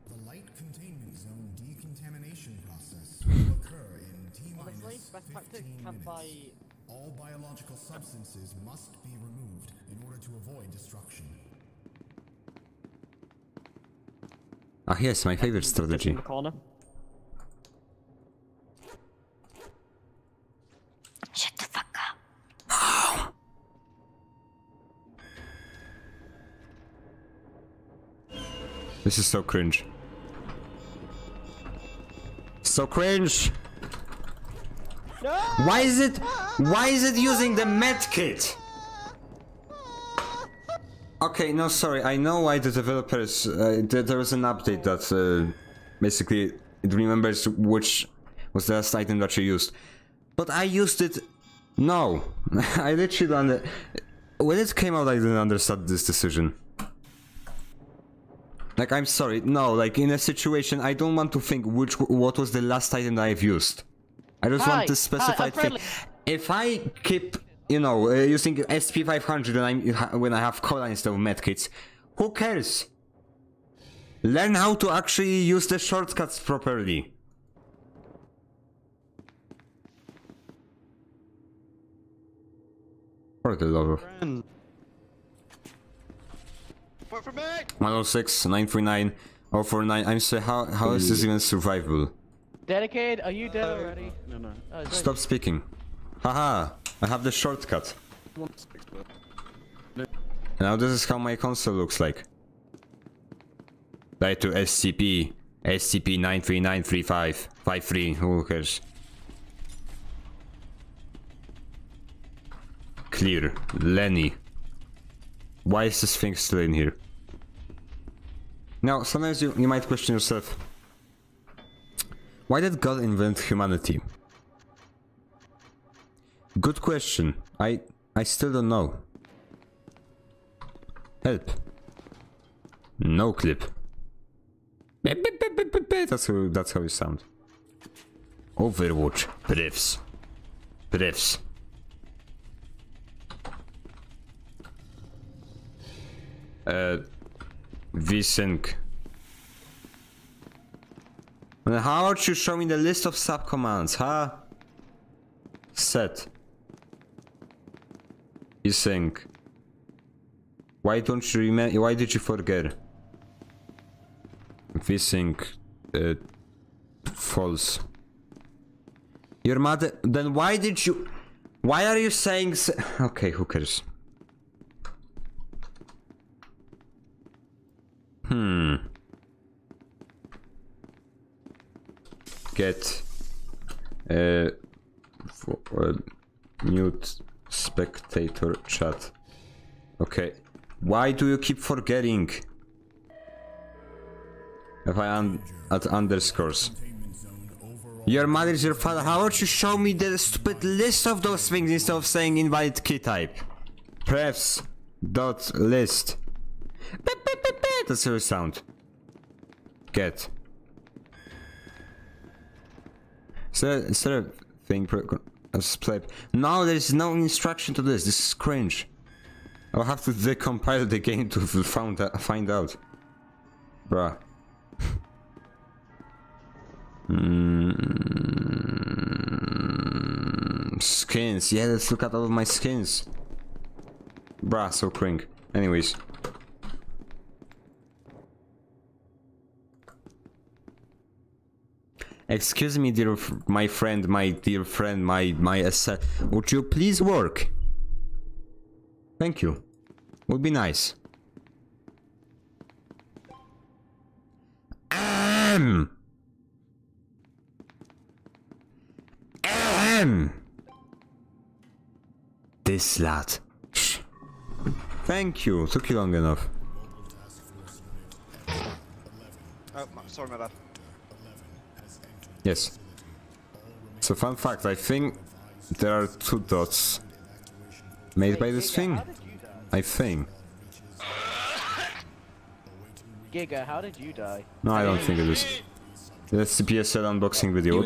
The light containment zone decontamination process will occur in T-minus 15 minutes. All biological substances must be removed in order to avoid destruction. Ah yes, my favorite strategy. Shut the fuck up. This is so cringe. So cringe! No! Why is it using the medkit? Okay, no, sorry, I know why the developers, there was an update that basically it remembers which was the last item that you used. But I used it, no, I literally don't, when it came out I didn't understand this decision. Like, I'm sorry, no, like in a situation I don't want to think what was the last item that I've used. I just want this specified thing. If I keep, you know, using SP500 when I have cola instead of medkits, who cares? Learn how to actually use the shortcuts properly. For the love of... 106, 939, 049, I'm sorry, how is this even survivable? Dedicated, are you dead already? No, no. Oh, stop speaking. Haha, I have the shortcut. Now this is how my console looks like. Die to SCP, SCP-93935, 53, who cares? Clear, Lenny. Why is this thing still in here? Now, sometimes you might question yourself. Why did God invent humanity? Good question. I still don't know. Help. No clip. That's how you sound. Overwatch. Briefs. Briefs. VSync. How about you show me the list of subcommands, huh? Set. Vsync. Why don't you remember? Why did you forget? Vsync. False. Your mother. Then why did you? Why are you saying? Okay, who cares? Get for, mute spectator chat. Okay. Why do you keep forgetting? If I am at underscores. Your mother is your father. How would you show me the stupid list of those things instead of saying invalid key type? Prefs dot list. Beep, beep, beep, beep. That's your sound. Get. So thing play. No, there is no instruction to this. This is cringe. I'll have to decompile the game to find out. Bruh. Skins. Yeah, let's look at all of my skins. Bruh, so cringe. Anyways. Excuse me, dear, my dear friend, my SL. Would you please work? Thank you. Would be nice. This lad. Thank you. Took you long enough. Oh, sorry, my bad. Yes. So fun fact, I think there are two dots made by this thing. I think. Giga, how did you die? No, I don't think it is. That's the PSL unboxing video.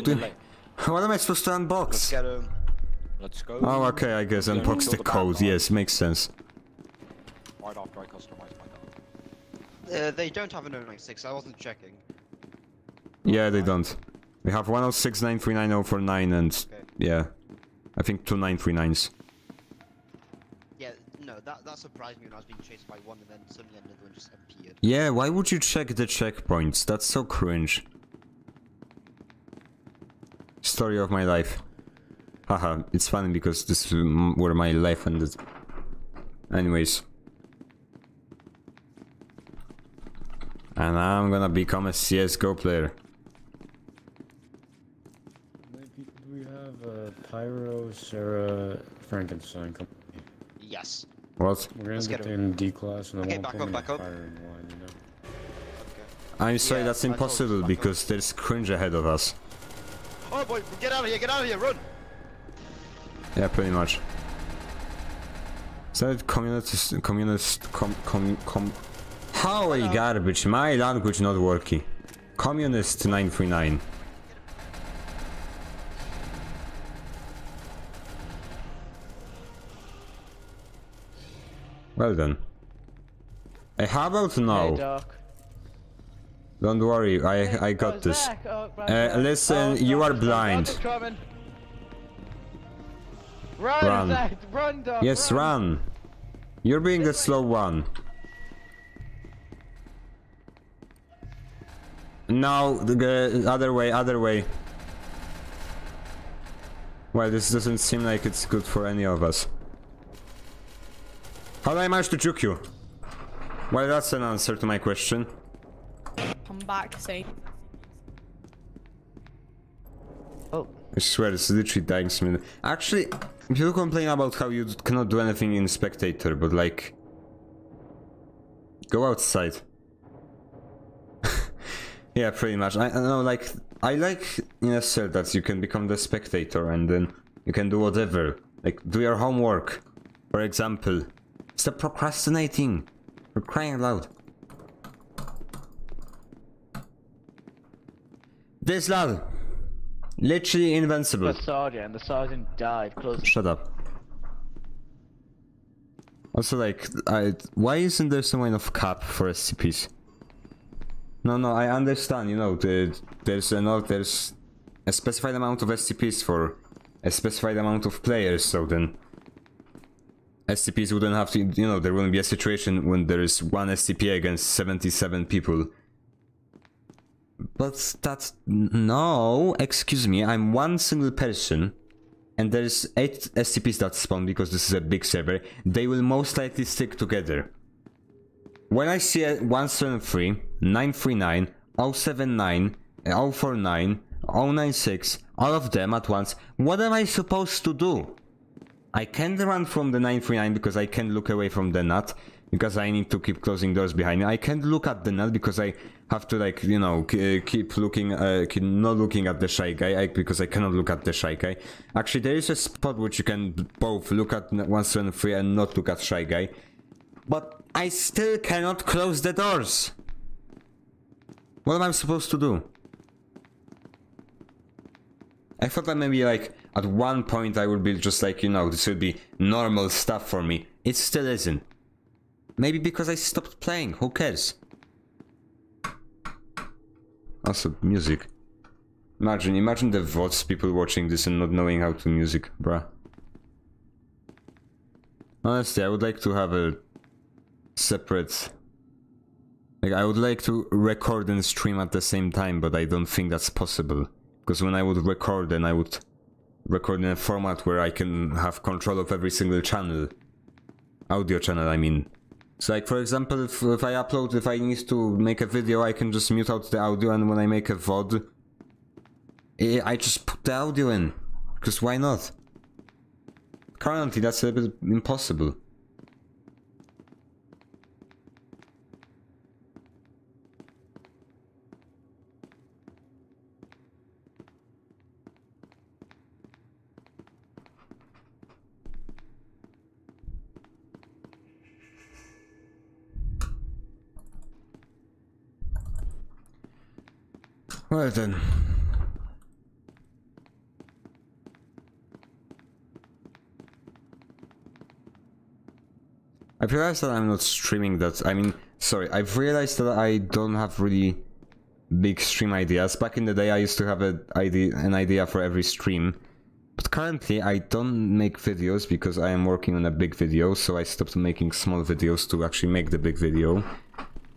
What am I supposed to unbox? Let's go. Oh, okay, I guess unbox the code. Yes, makes sense. Right after I customize my gun. They don't have a 096. I wasn't checking. Yeah, they don't. We have 106939049 and okay. Yeah, I think 2 939s. Yeah, no, that surprised me when I was being chased by one and then suddenly another one just appeared. Yeah, why would you check the checkpoints? That's so cringe. Story of my life. Haha, it's funny because this is where my life ended. Anyways. And I'm gonna become a CSGO player. Pyro, Sarah, Frankenstein company. Yes. What? We're gonna get in D class and then we'll back up. I'm sorry, yeah, that's impossible because there's cringe ahead of us. Oh boy, get out of here, run! Yeah, pretty much. Is that communist Holy garbage, my language not working. Communist 939. Well then. Hey, how about now? Hey, don't worry, I got this. Oh, right, listen, you are blind. Run. Doc, yes, run. You're being the slow one. No, the other way. Well, this doesn't seem like it's good for any of us. How did I manage to juke you? Well, that's an answer to my question. Come back, say. Oh. I swear, it's literally dying smith. Actually, people complain about how you cannot do anything in spectator, but like... Go outside. Yeah, pretty much. I know, like... I like in SL that you can become the spectator and then you can do whatever. Like, do your homework. For example. Stop procrastinating! We're crying loud. This lad! Literally invincible. The sergeant died. Close. Shut up. Also, like, why isn't there some kind of cap for SCPs? No, I understand, you know, there's a specified amount of SCPs for a specified amount of players, so then... SCPs wouldn't have to, you know, there wouldn't be a situation when there is one SCP against 77 people. But that's... No, excuse me, I'm one single person and there's 8 SCPs that spawn because this is a big server. They will most likely stick together. When I see a 173, 939, 079, 049, 096, all of them at once. What am I supposed to do? I can't run from the 939 because I can't look away from the nut, because I need to keep closing doors behind me. I can't look at the nut because I have to, like, you know, keep looking, keep not looking at the shy guy, because I cannot look at the shy guy. Actually, there is a spot which you can both look at 173 and not look at shy guy, but I still cannot close the doors. What am I supposed to do? I thought that maybe, like, at one point I would be just like, you know, this would be normal stuff for me. It still isn't. Maybe because I stopped playing, who cares? Also, music. Imagine the VODs, people watching this and not knowing how to music, bruh. Honestly, I would like to have a separate... Like, I would like to record and stream at the same time, but I don't think that's possible. Because when I would record, then I would record in a format where I can have control of every single channel. Audio channel, I mean. So, like, for example, if I upload, if I need to make a video, I can just mute out the audio, and when I make a VOD, I just put the audio in. Because why not? Currently, that's a bit impossible. Well then. I've realized that I'm not streaming that, I mean, sorry, I've realized that I don't have really big stream ideas. Back in the day I used to have an idea for every stream, but currently I don't make videos because I am working on a big video, so I stopped making small videos to actually make the big video.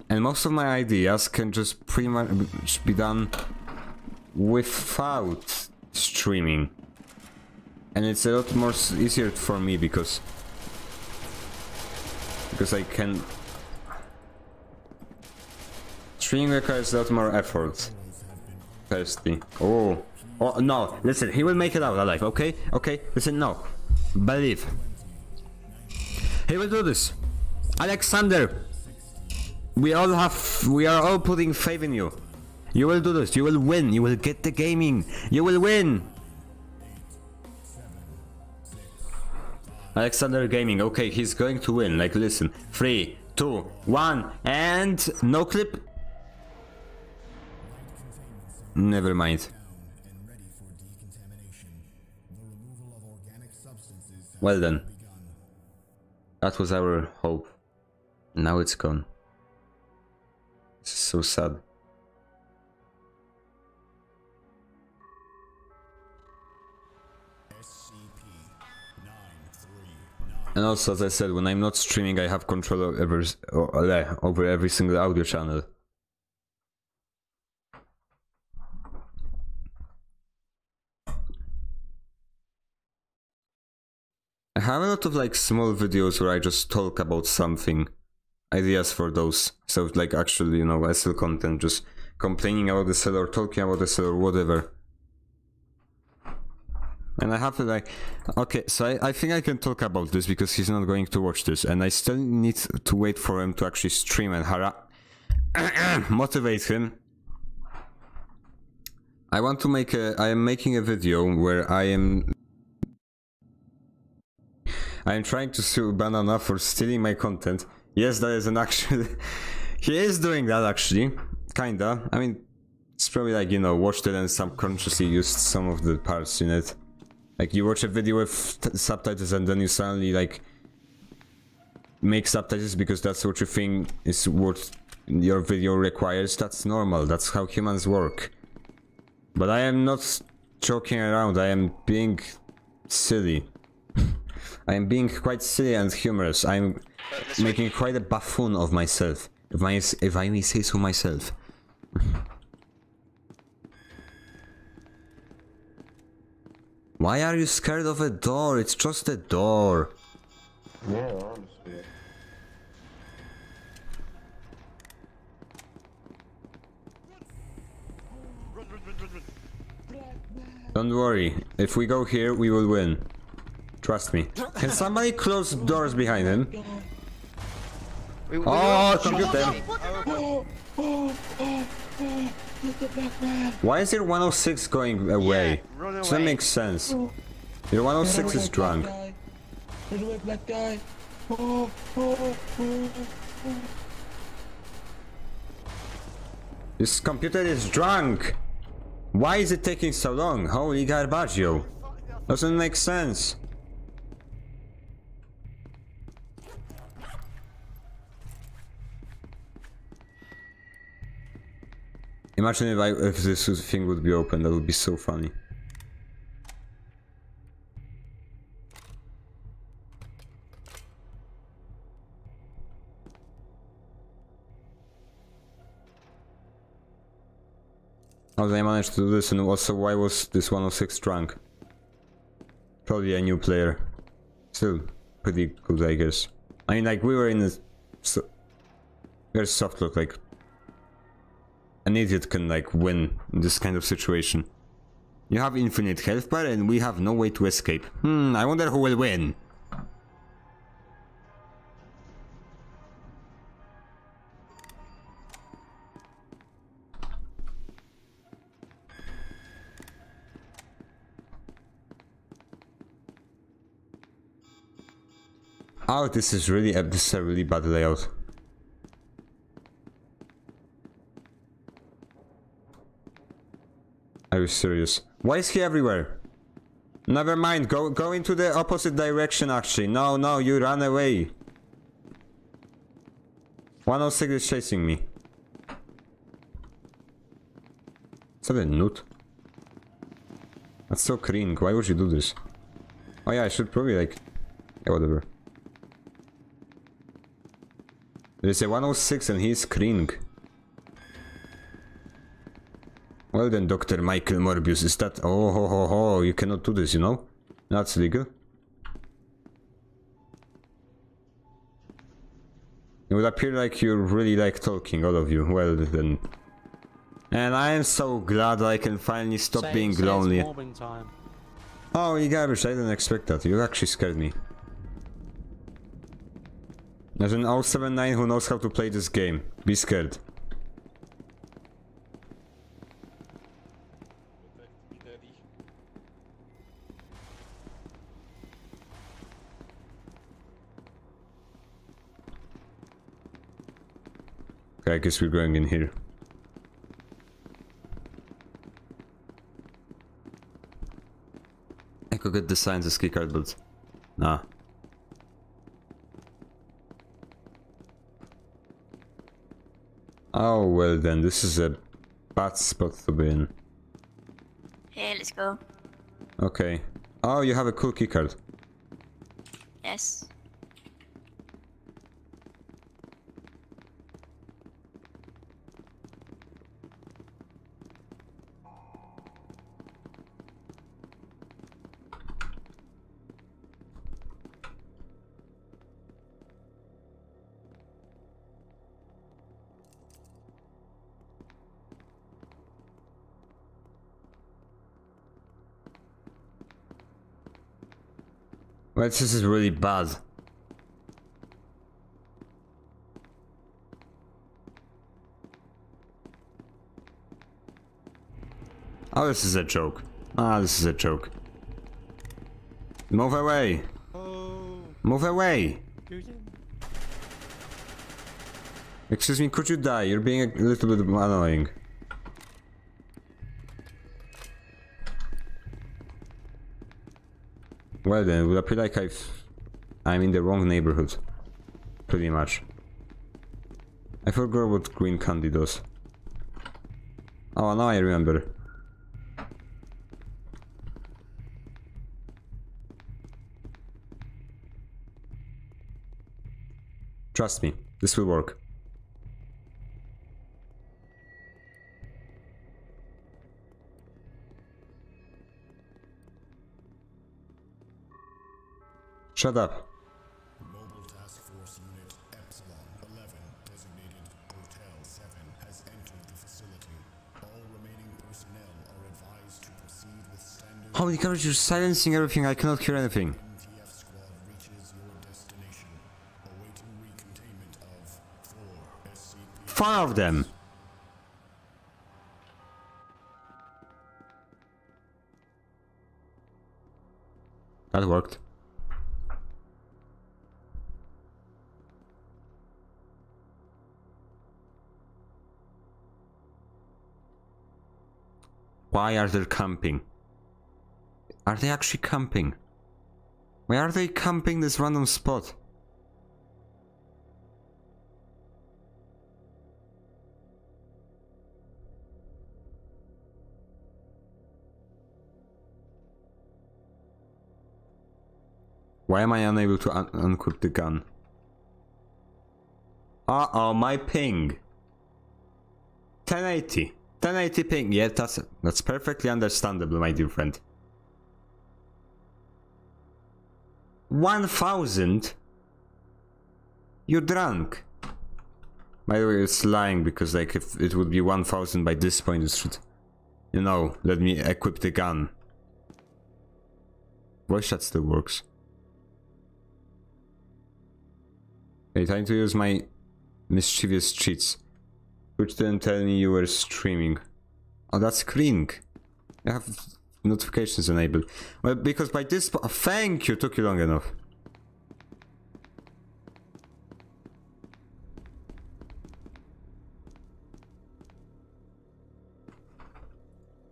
And most of my ideas can just pretty much be done without streaming. And it's a lot more easier for me because I can... Streaming requires a lot more effort. Thirsty. Oh. Oh, no. Listen, he will make it out alive, okay? Okay? Listen, no. Believe. He will do this. Alexander! We are all putting faith in you. You will do this, you will win, you will get the gaming, you will win! Alexander Gaming, okay, he's going to win, like, listen. 3, 2, 1, and... no clip? Never mind. Well then. That was our hope. Now it's gone. So sad. And also, as I said, when I'm not streaming, I have control over every single audio channel. I have a lot of, like, small videos where I just talk about something. Ideas for those, so like actually, you know, SL content, just complaining about the SL or talking about the SL or whatever. And I have to, like, okay, so I think I can talk about this because he's not going to watch this, and I still need to wait for him to actually stream and motivate him. I want to make a, I am making a video where I am trying to sue Banana for stealing my content. Yes, that is an actual... he is doing that, actually. Kinda. I mean, it's probably like, you know, watched it and subconsciously used some of the parts in it. Like, you watch a video with subtitles and then you suddenly, like, make subtitles because that's what you think is what your video requires. That's normal. That's how humans work. But I am not joking around. I am being silly. I am being quite silly and humorous. I am making quite a buffoon of myself, if I may say so myself. Why are you scared of a door? It's just a door. Yeah, honestly. Don't worry, if we go here, we will win. Trust me. Can somebody close doors behind him? Oh, shoot them. Why is your 106 going away? Yeah, doesn't make sense. Your 106 is drunk. Run away, black guy. This computer is drunk! Why is it taking so long? Holy garbaggio! Doesn't make sense! Imagine if this thing would be open, that would be so funny. How did I manage to do this, and also why was this 106 drunk? Probably a new player. Still pretty good, I guess. I mean, like, we were in a... very soft look, like... An idiot can, like, win in this kind of situation. You have infinite health bar and we have no way to escape. I wonder who will win. Oh, this is a really bad layout. Are you serious? Why is he everywhere? Never mind, go into the opposite direction actually. No, you run away. 106 is chasing me. Is that a nut? That's so cringe, why would you do this? Oh yeah, I should probably like... Yeah, whatever. There's a 106 and he's cring. Well then, Dr. Michael Morbius, is that... Oh ho ho ho, you cannot do this, you know? That's legal. It would appear like you really like talking, all of you. Well then... And I am so glad I can finally stop being lonely. Oh, you garbage, I didn't expect that. You actually scared me. There's an 079 who knows how to play this game. Be scared. Okay, I guess we're going in here. I could get the sciences keycard, but... Nah. Oh, well then, this is a bad spot to be in. Hey, let's go. Okay. Oh, you have a cool keycard. Yes. Well, this is really bad. Oh, this is a joke. This is a joke. Move away! Move away! Excuse me, could you die? You're being a little bit annoying. Well then, it would appear like I'm in the wrong neighborhood, pretty much. I forgot what green candy does. Oh, now I remember. Trust me, this will work. Shut up. Mobile Task Force Unit Epsilon 11, designated Hotel 7, has entered the facility. All remaining personnel are How many colors? You're silencing everything. I cannot hear anything. Five of them. That worked. Why are they camping? Are they actually camping? Why are they camping this random spot? Why am I unable to unequip the gun? Uh-oh, my ping. 1080. 1080 ping. Yeah, that's perfectly understandable, my dear friend. 1000? You're drunk. By the way, it's lying, because like if it would be 1000 by this point, it should, you know, let me equip the gun. Voice chat still works. Okay, time to use my mischievous cheats, which didn't tell me you were streaming. Oh, that's cring. I have notifications enabled. Well, because by this point, thank you, took you long enough.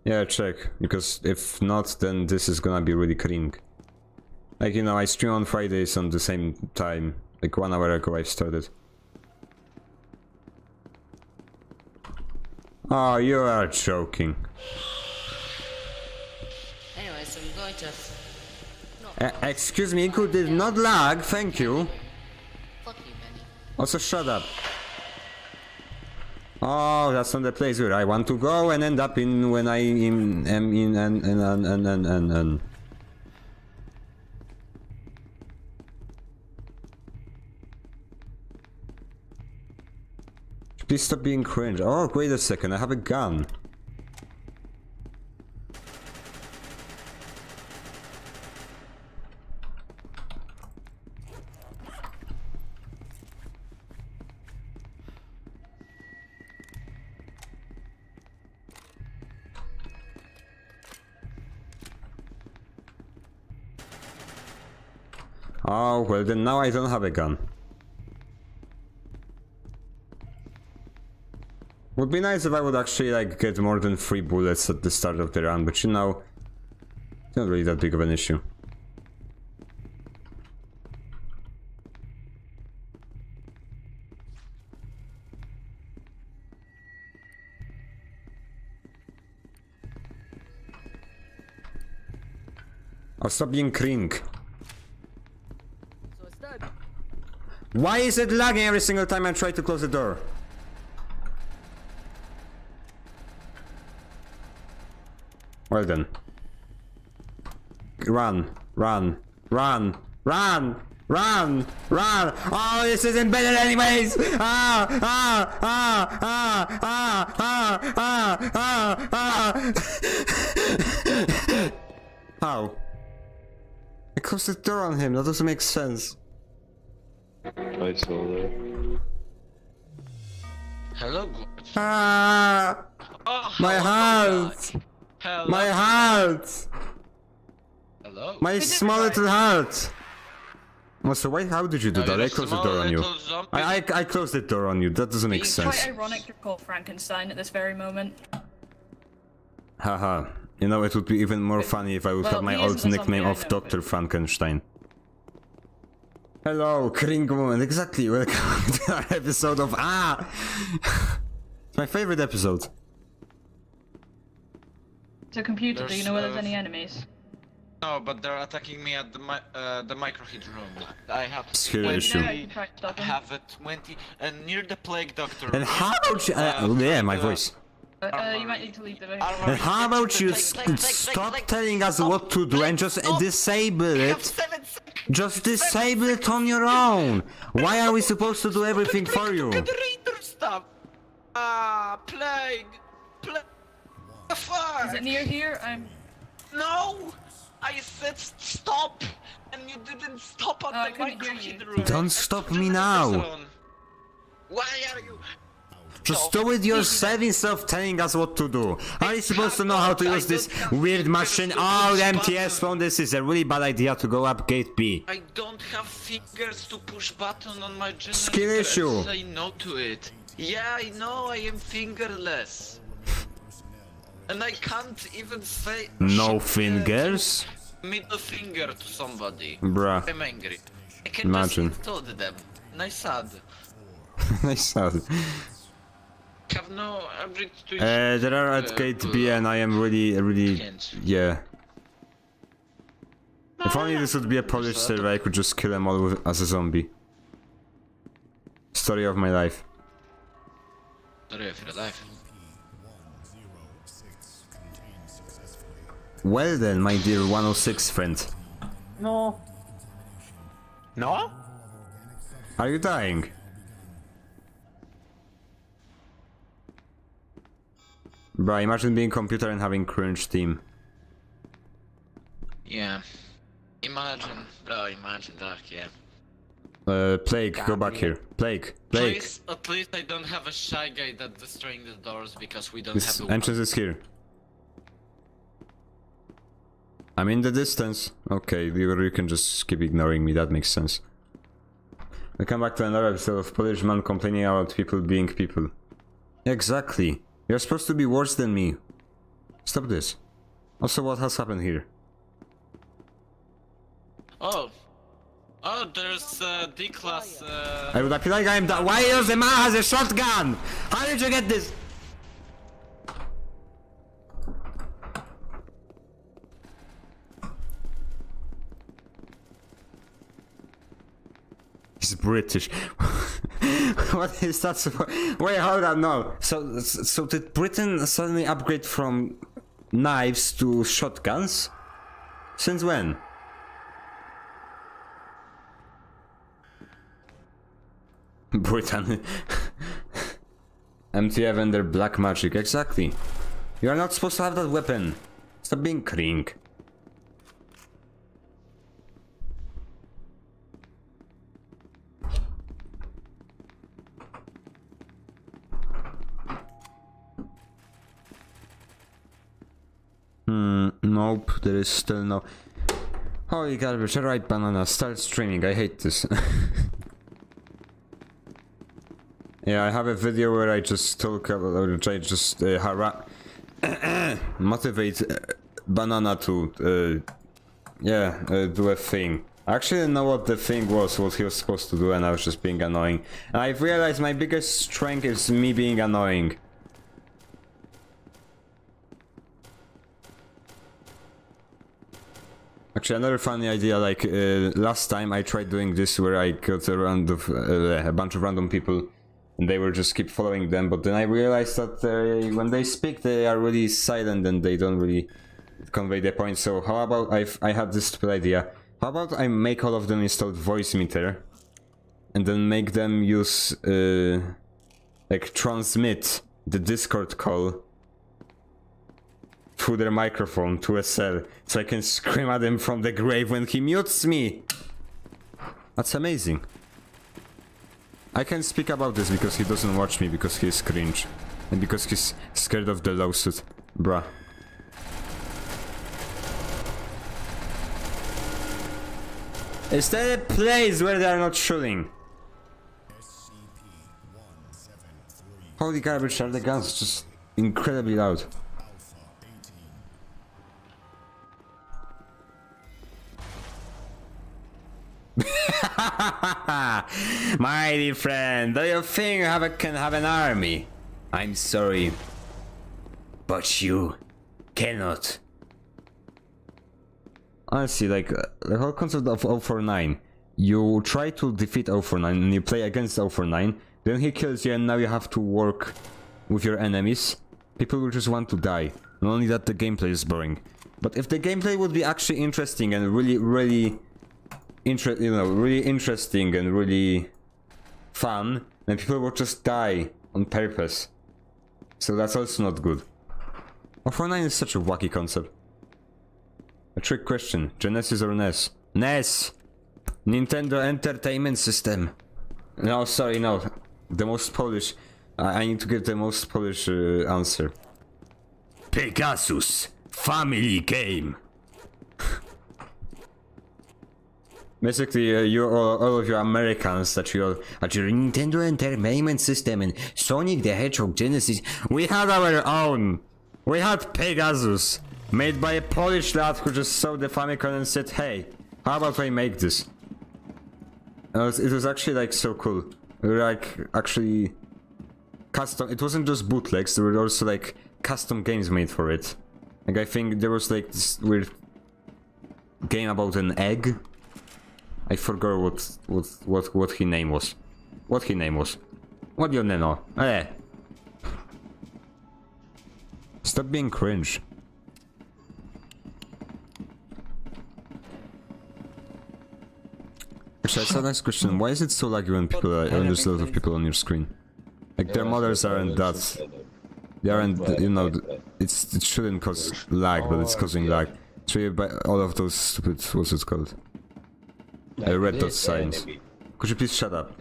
Yeah, check, because if not, then this is gonna be really cring. Like, you know, I stream on Fridays on the same time. Like 1 hour ago I started. Oh, you are joking. Anyway, so we're going to... No. Excuse me, Iku did not lag, thank you. Fuck you, Benny. Also, shut up. Oh, that's not the place where I want to go and end up in when I am in and. Please stop being cringe. Oh, wait a second, I have a gun. Oh, well then now I don't have a gun. Would be nice if I would actually like get more than 3 bullets at the start of the run, but you know, it's not really that big of an issue. Oh, stop being cring. Why is it lagging every single time I try to close the door? Well then. Run, run, run, run, run, run! Oh, this isn't better anyways! Ah, ah, ah, ah, ah, ah, ah, ah, ah! How? I closed the door on him, that doesn't make sense. I saw that. Hello? Ah! Oh, my heart! God. Hello. My heart! Hello? My small little heart! So why, how did you do that? I closed the door on you. I closed the door on you, that doesn't make sense. It's quite ironic you're called Frankenstein at this very moment. Haha. You know, it would be even more funny if I would have my old nickname of Dr. Frankenstein. Hello, cring moment, exactly, welcome to our episode of... Ah! It's my favorite episode. It's a computer, do you know whether there's any enemies? No, but they're attacking me at the micro-hit room. I have a 20 and near the plague doctor. And how about you... yeah, my voice. You might need to leave the room. And how about you stop telling us what to do and just disable it? Just disable it on your own! Why are we supposed to do everything for you? Plague! Plague! The fuck? Is it near here? I'm... No! I said stop! And you didn't stop on the microphone. Don't stop me now! Why are you... Just do it yourself instead of telling us what to do. Are you supposed to know how to use this weird machine? Oh, the MTS phone, this is a really bad idea to go up gate B. I don't have fingers to push button on my generator. Skill issue. Say no to it. Yeah, I know, I am fingerless. And I can't even say... No fingers? Middle finger to somebody. Bruh. I'm angry. I can just told them. Nice sad. Nice sad. Have no to there are at gate B and I am really yeah. If only this would be a Polish server, I could just kill them all with, as a zombie. Story of my life. Story of your life. Well then, my dear 106 friend. No. No? Are you dying? Bruh, imagine being computer and having cringe team. Yeah. Imagine, bro, imagine that, yeah. Plague, go back here. Plague, Plague. Please, at least I don't have a shy guy that's destroying the doors because we don't have the entrance is here. I'm in the distance. Okay, you can just keep ignoring me, that makes sense. Welcome back to another episode of Polish Man complaining about people being people. Exactly. You're supposed to be worse than me. Stop this. Also, what has happened here? Oh. Oh, there's D-class... I would appeal like I am... Why does the man has a shotgun? How did you get this? British. What is that? Wait, hold on, no. So did Britain suddenly upgrade from knives to shotguns? Since when? Britain. MTF and their black magic, exactly. You are not supposed to have that weapon. Stop being cring. Nope, there is still no... Holy garbage, alright banana, start streaming, I hate this. Yeah, I have a video where I just talk about... I just motivate banana to... do a thing. I actually didn't know what the thing was, what he was supposed to do, and I was just being annoying. And I've realized my biggest strength is me being annoying. Actually, another funny idea, like, last time I tried doing this where I got a bunch of random people and they were just keep following them, but then I realized that when they speak they are really silent and they don't really convey their point, so how about I had this stupid idea. How about I make all of them install VoiceMeter and then make them use, like, transmit the Discord call through their microphone to SL, so I can scream at him from the grave when he mutes me. That's amazing. I can speak about this because he doesn't watch me, because he's cringe and because he's scared of the lawsuit. Bruh. Is there a place where they are not shooting? Holy garbage, are the guns just incredibly loud. My dear friend, do you think you can have an army? I'm sorry, but you cannot. Honestly, like, the whole concept of 049. You try to defeat 049 and you play against 049, then he kills you and now you have to work with your enemies. People will just want to die. Not only that, the gameplay is boring. But if the gameplay would be actually interesting and really really interesting and really fun, and people will just die on purpose. So that's also not good. Well, Fortnite is such a wacky concept. A trick question. Genesis or NES? NES! Nintendo Entertainment System. No, sorry, no. The most Polish. I need to get the most Polish answer. Pegasus. Family game. Basically, you all of you Americans that you at your Nintendo Entertainment System and Sonic the Hedgehog Genesis, we had our own. We had Pegasus, made by a Polish lad who just saw the Famicom and said, "Hey, how about we make this?" It was actually like so cool, like actually custom. It wasn't just bootlegs; there were also like custom games made for it. Like I think there was like this weird game about an egg. I forgot what his name was. What his name was? What your neno? Eh. Stop being cringe. Actually, that's a nice question. Why is it so laggy when people are, when there's a lot of people on your screen? Like their mothers aren't that. They aren't, you know. It shouldn't cause lag, but it's causing lag. So by all of those stupid. What's it called? I read those signs. Could you please shut up?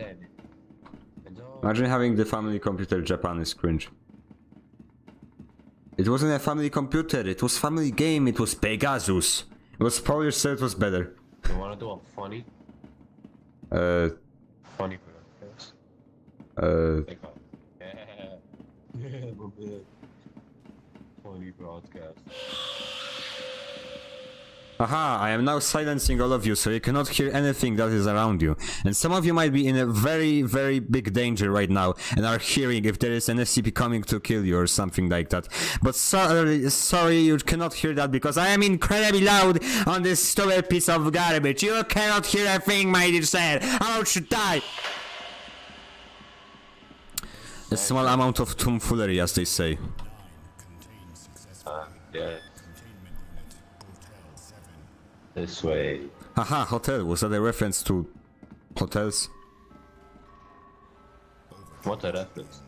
Imagine having the family computer. Japan is cringe. It wasn't a family computer, it was family game, it was Pegasus. It was Polish, so it was better. You wanna do a funny? Funny podcast? Funny broadcast. Aha, I am now silencing all of you, so you cannot hear anything that is around you. And some of you might be in a very, very big danger right now, and are hearing if there is an SCP coming to kill you or something like that. But sorry, you cannot hear that because I am incredibly loud on this stupid piece of garbage. You cannot hear a thing, my dear sir. How should I? A small amount of tomfoolery, as they say. Yeah. This way. Haha, hotel. Was that a reference to hotels? What a reference.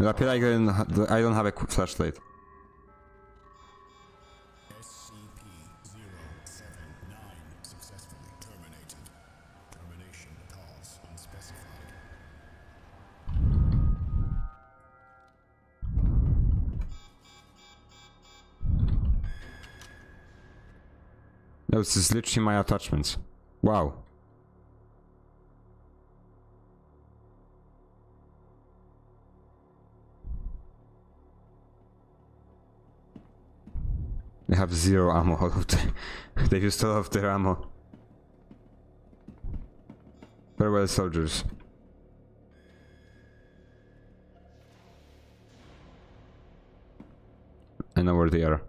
I don't have a flashlight. SCP-079 successfully terminated. Termination pause unspecified. No, this is literally my attachments. Wow. They have zero ammo all of them. They used all of their ammo. Farewell, soldiers. I know where they are.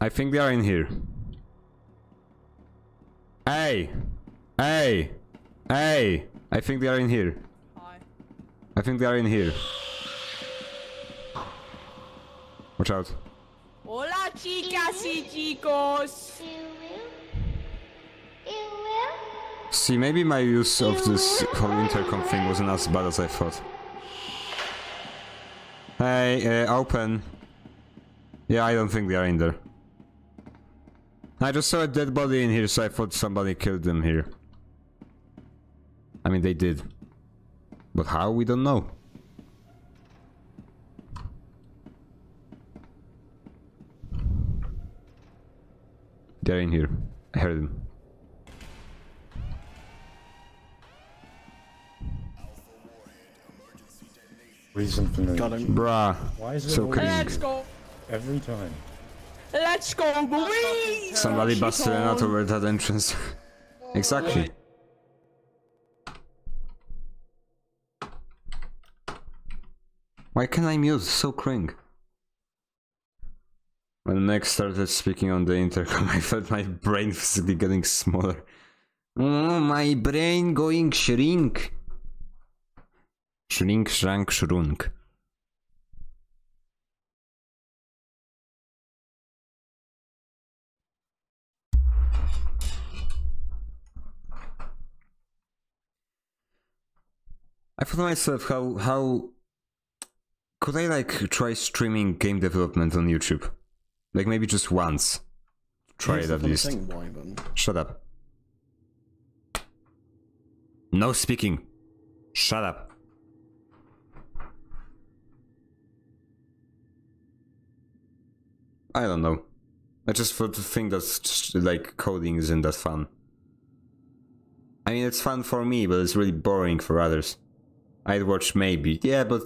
I think they are in here. Hey! Hey! Hey! I think they are in here. Hi. I think they are in here. Watch out. Hola, chicas y chicos! See, maybe my use of this whole intercom thing wasn't as bad as I thought. Hey, open. Yeah, I don't think they are in there. I just saw a dead body in here, so I thought somebody killed them here. I mean, they did. But how? We don't know. They're in here. I heard them. Reason for no. Bruh. Why is it so crazy? Let's go. Every time. Let's go, boys! Somebody busted out over that entrance. Exactly. Why can I mute? So cringe. When Meg started speaking on the intercom, I felt my brain physically getting smaller. Oh, my brain going shrink. Shrink, shrank, shrunk. I thought to myself, how could I like try streaming game development on YouTube? Like maybe just once. Try it at least. Shut up. No speaking. Shut up. I don't know. I just thought to think that like coding isn't that fun. I mean, it's fun for me, but it's really boring for others. I'd watch maybe. Yeah, but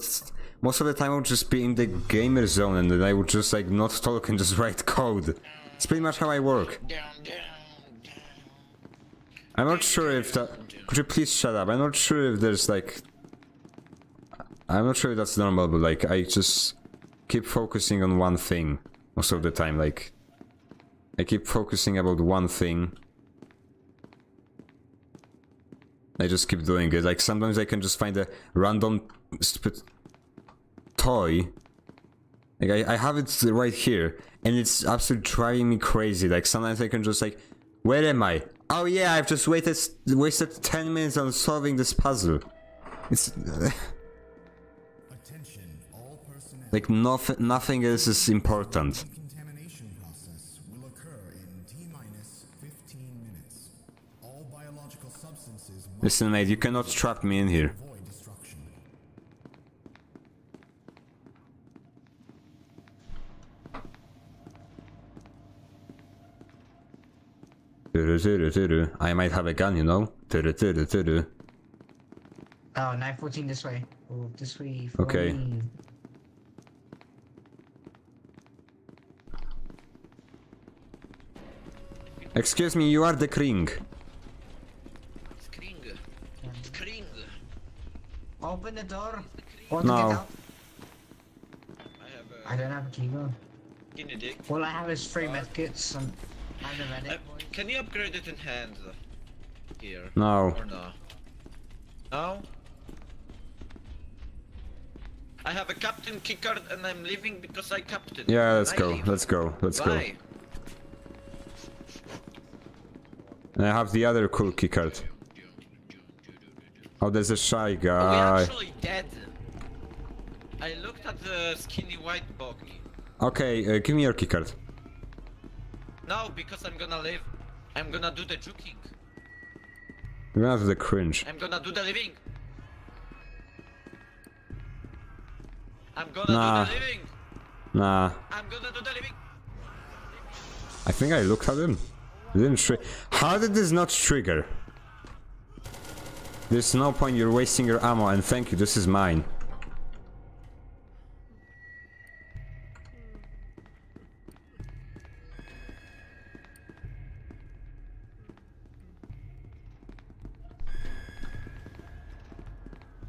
most of the time I would just be in the gamer zone and then I would just like not talk and just write code. It's pretty much how I work. I'm not sure if that... Could you please shut up? I'm not sure if there's like... I'm not sure if that's normal, but like I just keep focusing on one thing most of the time. Like I keep focusing about one thing. I just keep doing it. Like sometimes I can just find a random stupid toy. Like I have it right here and it's absolutely driving me crazy. Like sometimes I can just like, where am I? Oh yeah, I've just wasted 10 minutes on solving this puzzle. It's like nothing else is important. Listen, mate, you cannot trap me in here. I might have a gun, you know. Oh, 914 this way. Oh, this way. Okay. Me. Excuse me, you are the Kring. Open the door. No. I don't have a key though. All I have is free medkits and a medic. Can you upgrade it in hand? Here. No. Or no. No? I have a captain keycard and I'm leaving because I captain. Yeah, let's go. Let's go. Why? And I have the other cool keycard. Oh, there's a shy guy. Oh, we're actually dead. I looked at the skinny white bug. Okay, give me your keycard. No, because I'm gonna live. I'm gonna do the juking. You're gonna do the cringe. I'm gonna do the living. I'm gonna do the living. Nah. I'm gonna do the living. I think I looked at him. It didn't trigger. How did this not trigger? There's no point, you're wasting your ammo, and thank you, this is mine.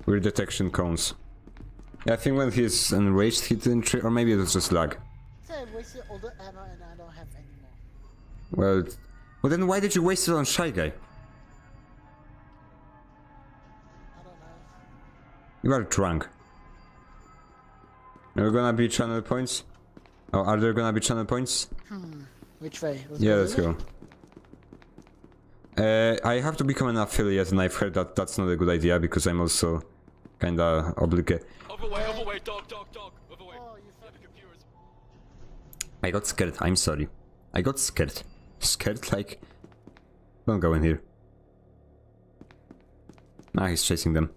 Weird detection cones. I think when he's enraged he didn't trigger, or maybe it was just lag. I wasted all the ammo and I don't have any more. Well then why did you waste it on Shy Guy? You are drunk. Are there gonna be channel points? Oh, are there gonna be channel points? Which way? Yeah, let's go. I have to become an affiliate and I've heard that that's not a good idea because I'm also kinda obligated. Overway, dog, overway. Oh, you found the computers. I got scared, I'm sorry. I got scared. Scared like... Don't go in here. Ah, he's chasing them.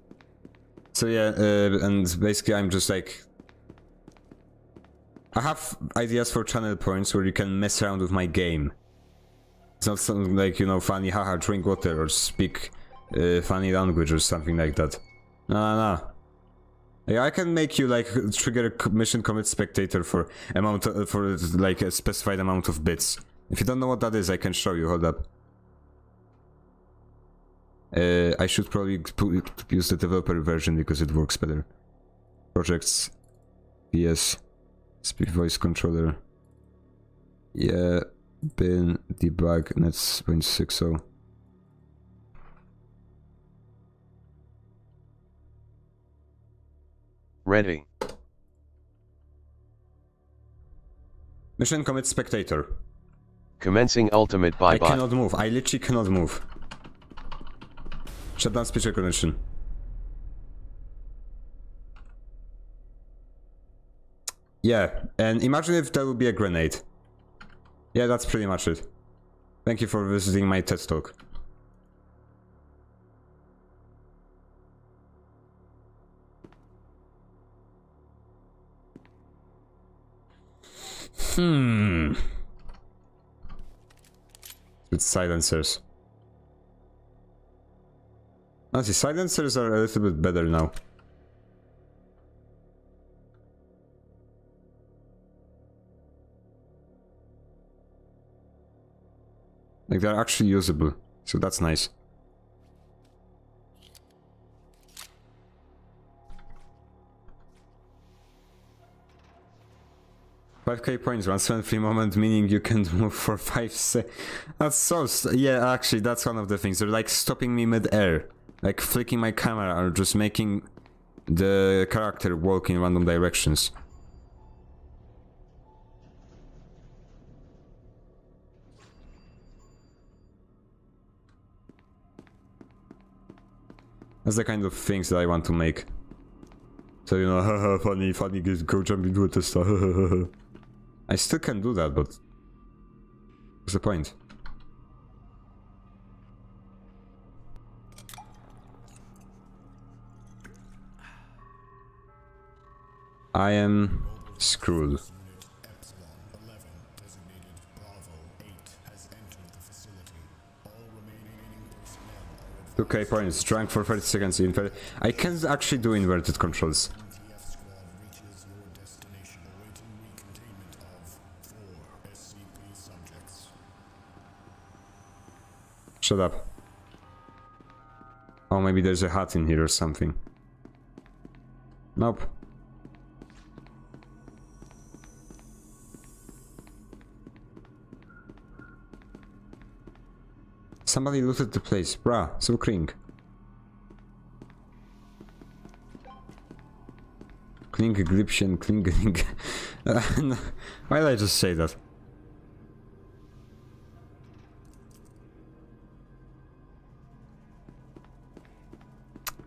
So yeah, and basically I'm just like... I have ideas for channel points where you can mess around with my game. It's not something like, you know, funny, haha, drink water or speak funny language or something like that. No. I can make you like trigger a mission commit spectator for amount for like a specified amount of bits. If you don't know what that is, I can show you, hold up. I should probably use the developer version because it works better. Projects, PS, speed voice controller. Yeah, bin, debug, nets.60. Ready. Mission commit spectator. Commencing ultimate bye-bye. I cannot move, I literally cannot move. Shut down speech recognition. Yeah, and imagine if there would be a grenade. Yeah, that's pretty much it. Thank you for visiting my TED Talk. With silencers. Honestly, silencers are a little bit better now. Like, they're actually usable, so that's nice. $5K points, 173 moment, meaning you can move for 5 seconds. That's so... yeah, actually, that's one of the things. They're like stopping me mid-air. Like flicking my camera or just making the character walk in random directions. That's the kind of things that I want to make. So, you know, haha, funny, funny, go jump into a Tesla, haha. I still can do that, but what's the point? I am screwed. Okay, points, drank for 30 seconds, inverted. I can actually do inverted controls. Shut up. Oh, maybe there's a hat in here or something. Nope. Somebody looted the place, bruh, so clink. Clink, Egyptian, clink, clink. No. Why did I just say that?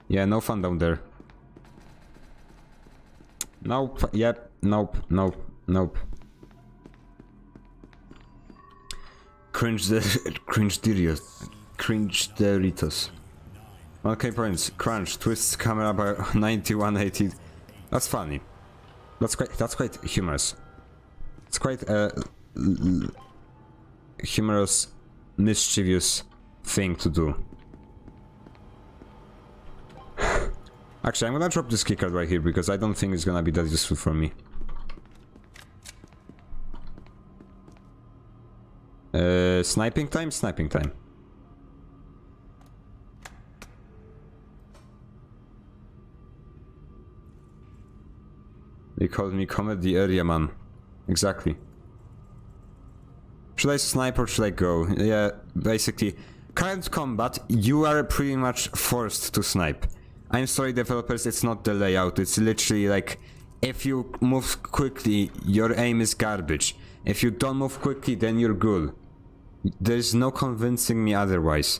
Yeah, no fun down there. Nope, yep, nope, nope, nope. Cringe the cringe dirios, cringe doritos. Okay, points. Crunch twists camera by 9180. That's funny. That's quite humorous. It's quite a humorous, mischievous thing to do. Actually, I'm gonna drop this keycard right here because I don't think it's gonna be that useful for me. Sniping time? Sniping time. They called me Comet the Area Man. Exactly. Should I snipe or should I go? Yeah, basically. Current combat, you are pretty much forced to snipe. I'm sorry, developers, it's not the layout. It's literally like, if you move quickly, your aim is garbage. If you don't move quickly, then you're good. There's no convincing me otherwise.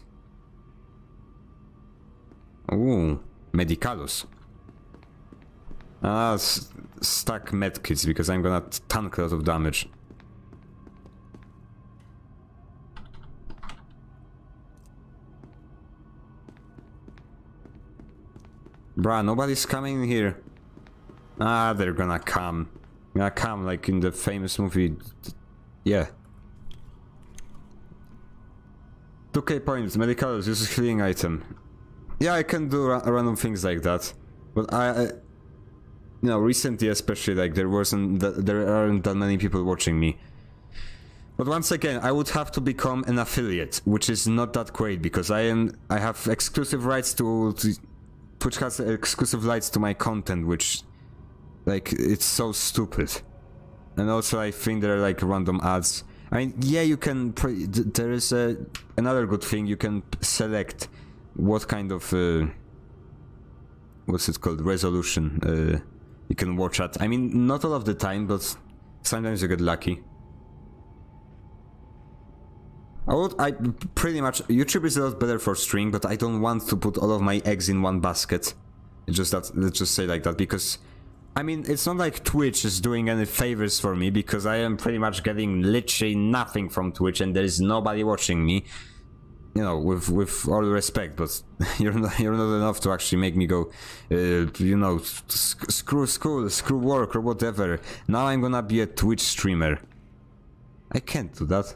Ooh, medicalos. Ah, stack medkits because I'm gonna tank a lot of damage. Bruh, nobody's coming in here. Ah, they're gonna come. Gonna come like in the famous movie. Yeah. 2K points, medicalos, use a healing item. Yeah, I can do random things like that, but I you know, recently especially, like, there aren't that many people watching me. But once again, I would have to become an affiliate, which is not that great because I have exclusive rights to Twitch has exclusive rights to my content, which, like, it's so stupid. And also, I think there are like random ads. I mean, yeah, you can. There is another good thing. You can select what kind of what's it called, resolution you can watch at. I mean, not all of the time, but sometimes you get lucky. I pretty much, YouTube is a lot better for stream, but I don't want to put all of my eggs in one basket. Just say like that because I mean, it's not like Twitch is doing any favors for me, because I am pretty much getting literally nothing from Twitch and there is nobody watching me. You know, with all respect, but you're not enough to actually make me go, you know, screw school, screw work, or whatever. Now I'm gonna be a Twitch streamer. I can't do that.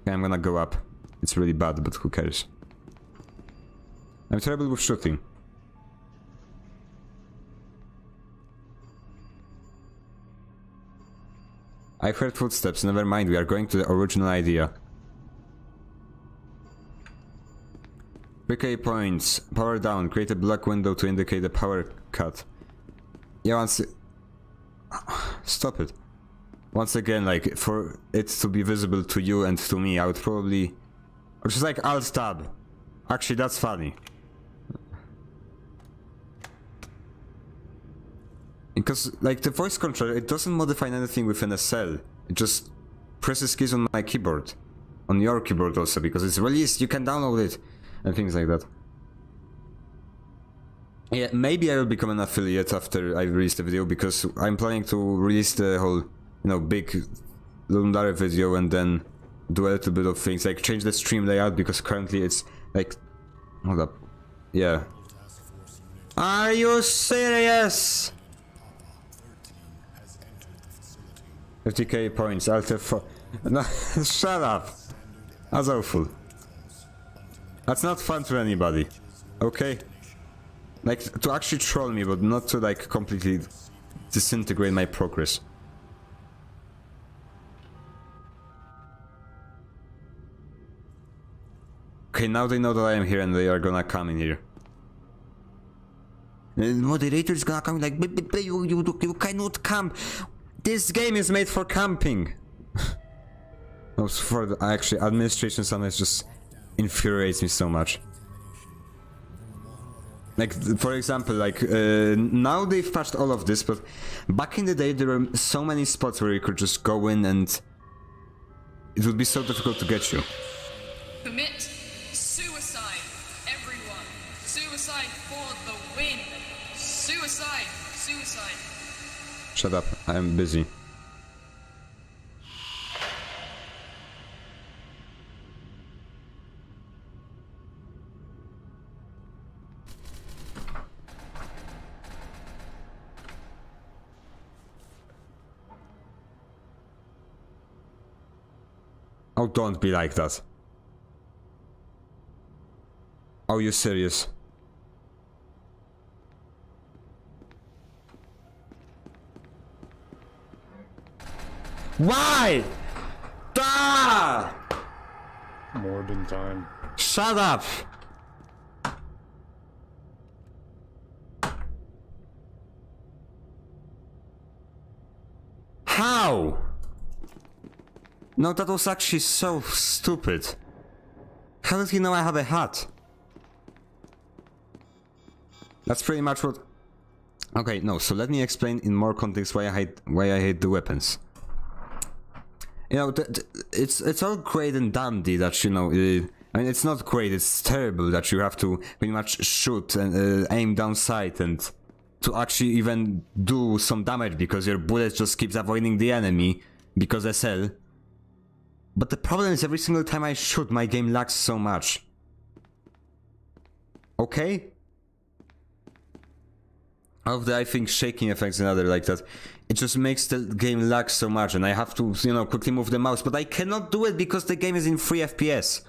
Okay, I'm gonna go up. It's really bad, but who cares? I'm terrible with shooting. I heard footsteps, never mind, we are going to the original idea. PK points, power down, create a black window to indicate a power cut. Yeah, once... Stop it. Once again, like, for it to be visible to you and to me, I would probably... Which is like Alt tab. Actually, that's funny. Because, like, the voice controller, it doesn't modify anything within SL. It just presses keys on my keyboard. On your keyboard also, because it's released, you can download it. And things like that. Yeah, maybe I will become an affiliate after I release the video, because I'm planning to release the whole, you know, big Lundare video and then do a little bit of things, like change the stream layout, because currently it's, like... Hold up. Yeah. Are you serious? 50k points, Alt f. No, shut up! That's awful. That's not fun to anybody, okay? Like, to actually troll me, but not to, like, completely disintegrate my progress. Okay, now they know that I am here and they are gonna come in here. And moderator is gonna come in like, you cannot camp! This game is made for camping! No, for the, actually, administration sometimes just infuriates me so much. Like, for example, like, now they've patched all of this, but back in the day there were so many spots where you could just go in and... It would be so difficult to get you. Commit suicide, everyone. Suicide for the win. Suicide, suicide. Shut up, I'm busy. Oh, don't be like that. Are you serious? Why? Da! More than time. Shut up! How? No, that was actually so stupid. How did he know I had a hat? That's pretty much what... Okay, no, so let me explain in more context why I hate the weapons. You know, it's all great and dandy that, you know, I mean, it's not great, it's terrible that you have to pretty much shoot and aim down sight and to actually even do some damage because your bullet just keeps avoiding the enemy because SL. But the problem is every single time I shoot, my game lags so much. Okay? Of the, I think, shaking effects and other like that. It just makes the game lag so much and I have to, you know, quickly move the mouse, but I cannot do it because the game is in 3 FPS.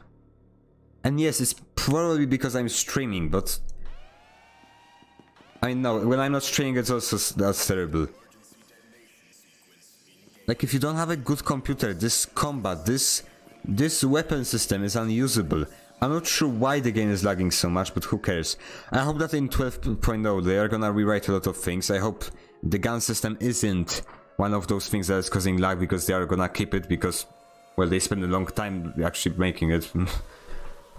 And yes, it's probably because I'm streaming, but... I know, when I'm not streaming it's also, that's terrible. Like, if you don't have a good computer, this combat, this weapon system is unusable. I'm not sure why the game is lagging so much, but who cares? I hope that in 12.0 they are gonna rewrite a lot of things. I hope the gun system isn't one of those things that is causing lag, because they are gonna keep it, because, well, they spend a long time actually making it.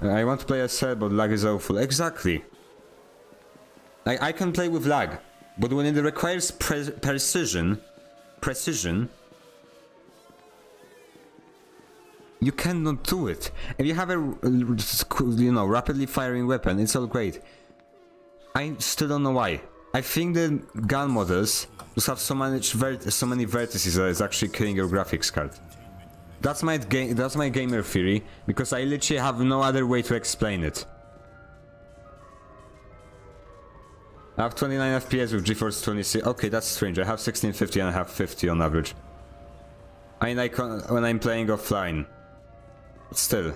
I want to play SL, but lag is awful. Exactly. I can play with lag, but when it requires precision, You cannot do it. If you have a, you know, rapidly firing weapon, it's all great. I still don't know why. I think the gun models just have so many vertices that it's actually killing your graphics card. That's my gamer theory, because I literally have no other way to explain it. I have 29 FPS with GeForce 26. Okay, that's strange. I have 1650 and I have 50 on average. I mean, when I'm playing offline. Still.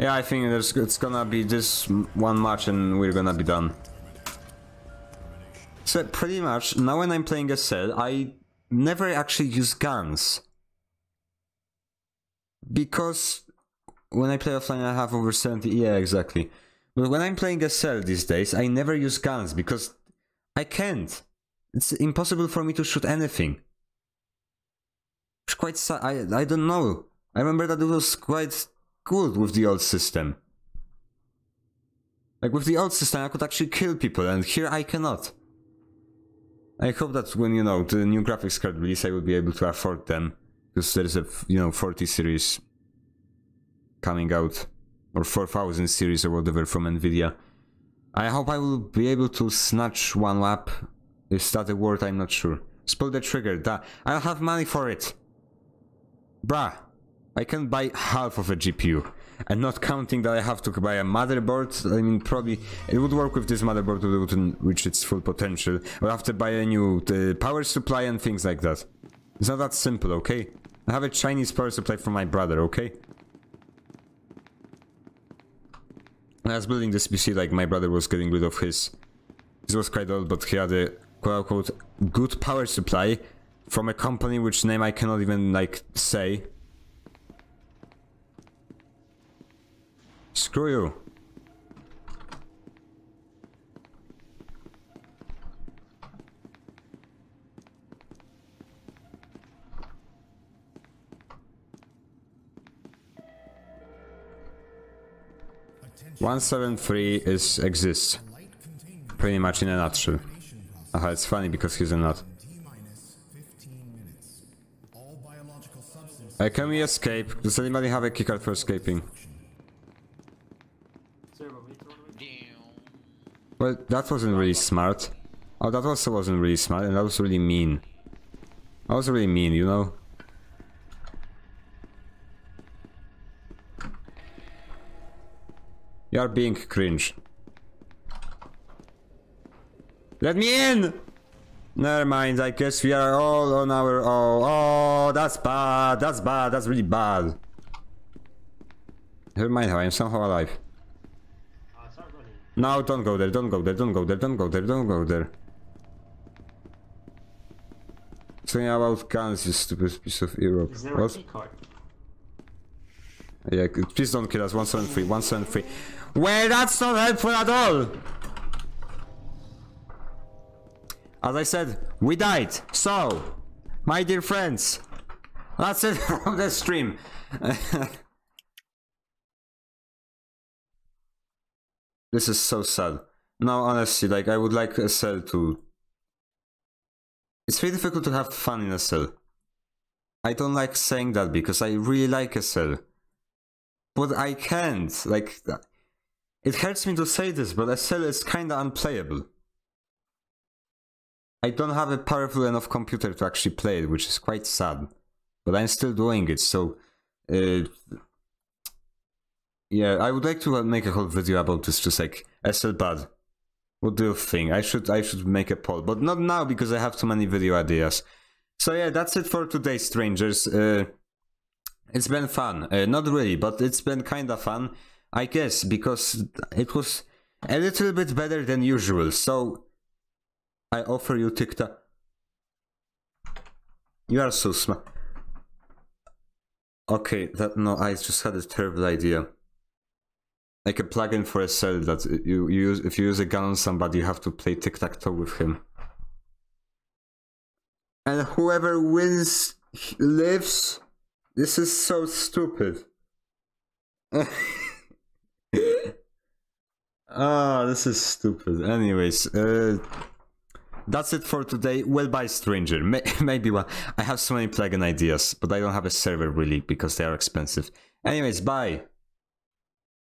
Yeah, I think it's gonna be this one match and we're gonna be done. So pretty much, now when I'm playing SL, I never actually use guns. Because when I play offline I have over 70, yeah, exactly. But when I'm playing SL these days, I never use guns because I can't. It's impossible for me to shoot anything. It's quite sad, I don't know. I remember that it was quite good with the old system. Like with the old system I could actually kill people, and here I cannot. I hope that when, you know, the new graphics card release, I will be able to afford them. Because there is a, you know, 40 series coming out. Or 4000 series or whatever from Nvidia. I hope I will be able to snatch one up. Is that a word? I'm not sure. Pull the trigger. I'll have money for it. Bruh. I can buy half of a GPU. And not counting that I have to buy a motherboard, I mean, probably it would work with this motherboard to reach its full potential. I'll have to buy a new power supply and things like that. It's not that simple, okay? I have a Chinese power supply from my brother, okay? When I was building this PC, like, my brother was getting rid of his. This was quite old, but he had a quote-unquote good power supply from a company which name I cannot even, like, say. Screw you. Attention. 173 exists. Pretty much in a nutshell. Aha, it's funny because he's a nut. Can we escape? Does anybody have a keycard for escaping? Well, that wasn't really smart. Oh, that also wasn't really smart, and that was really mean. That was really mean, you know? You are being cringe. Let me in! Never mind, I guess we are all on our own. Oh, that's bad, that's bad, that's really bad. Never mind how I am somehow alive. No, don't go there, don't go there, don't go there, don't go there, don't go there. Something about guns, you stupid piece of Europe. Is there a key card? Yeah, please don't kill us, 173, 173. Well, that's not helpful at all! As I said, we died, so, my dear friends, that's it from the stream. This is so sad. No, honestly, like, I would like SL to... It's very difficult to have fun in SL. I don't like saying that because I really like SL. But I can't, like... It hurts me to say this, but SL is kinda unplayable. I don't have a powerful enough computer to actually play it, which is quite sad. But I'm still doing it, so... Yeah, I would like to make a whole video about this, just like, SL bad. What do you think? I should make a poll, but not now, because I have too many video ideas. So yeah, that's it for today, strangers. It's been fun. Not really, but it's been kinda fun, I guess, because it was a little bit better than usual, so... I offer you TikTok. You are so smart. Okay, that, no, I just had a terrible idea. Like a plugin for a cell that you use, if you use a gun on somebody, you have to play tic-tac-toe with him. And whoever wins lives. This is so stupid. Ah, this is stupid. Anyways, That's it for today. We'll buy Stranger. Maybe one. I have so many plugin ideas, but I don't have a server really because they are expensive. Anyways, bye.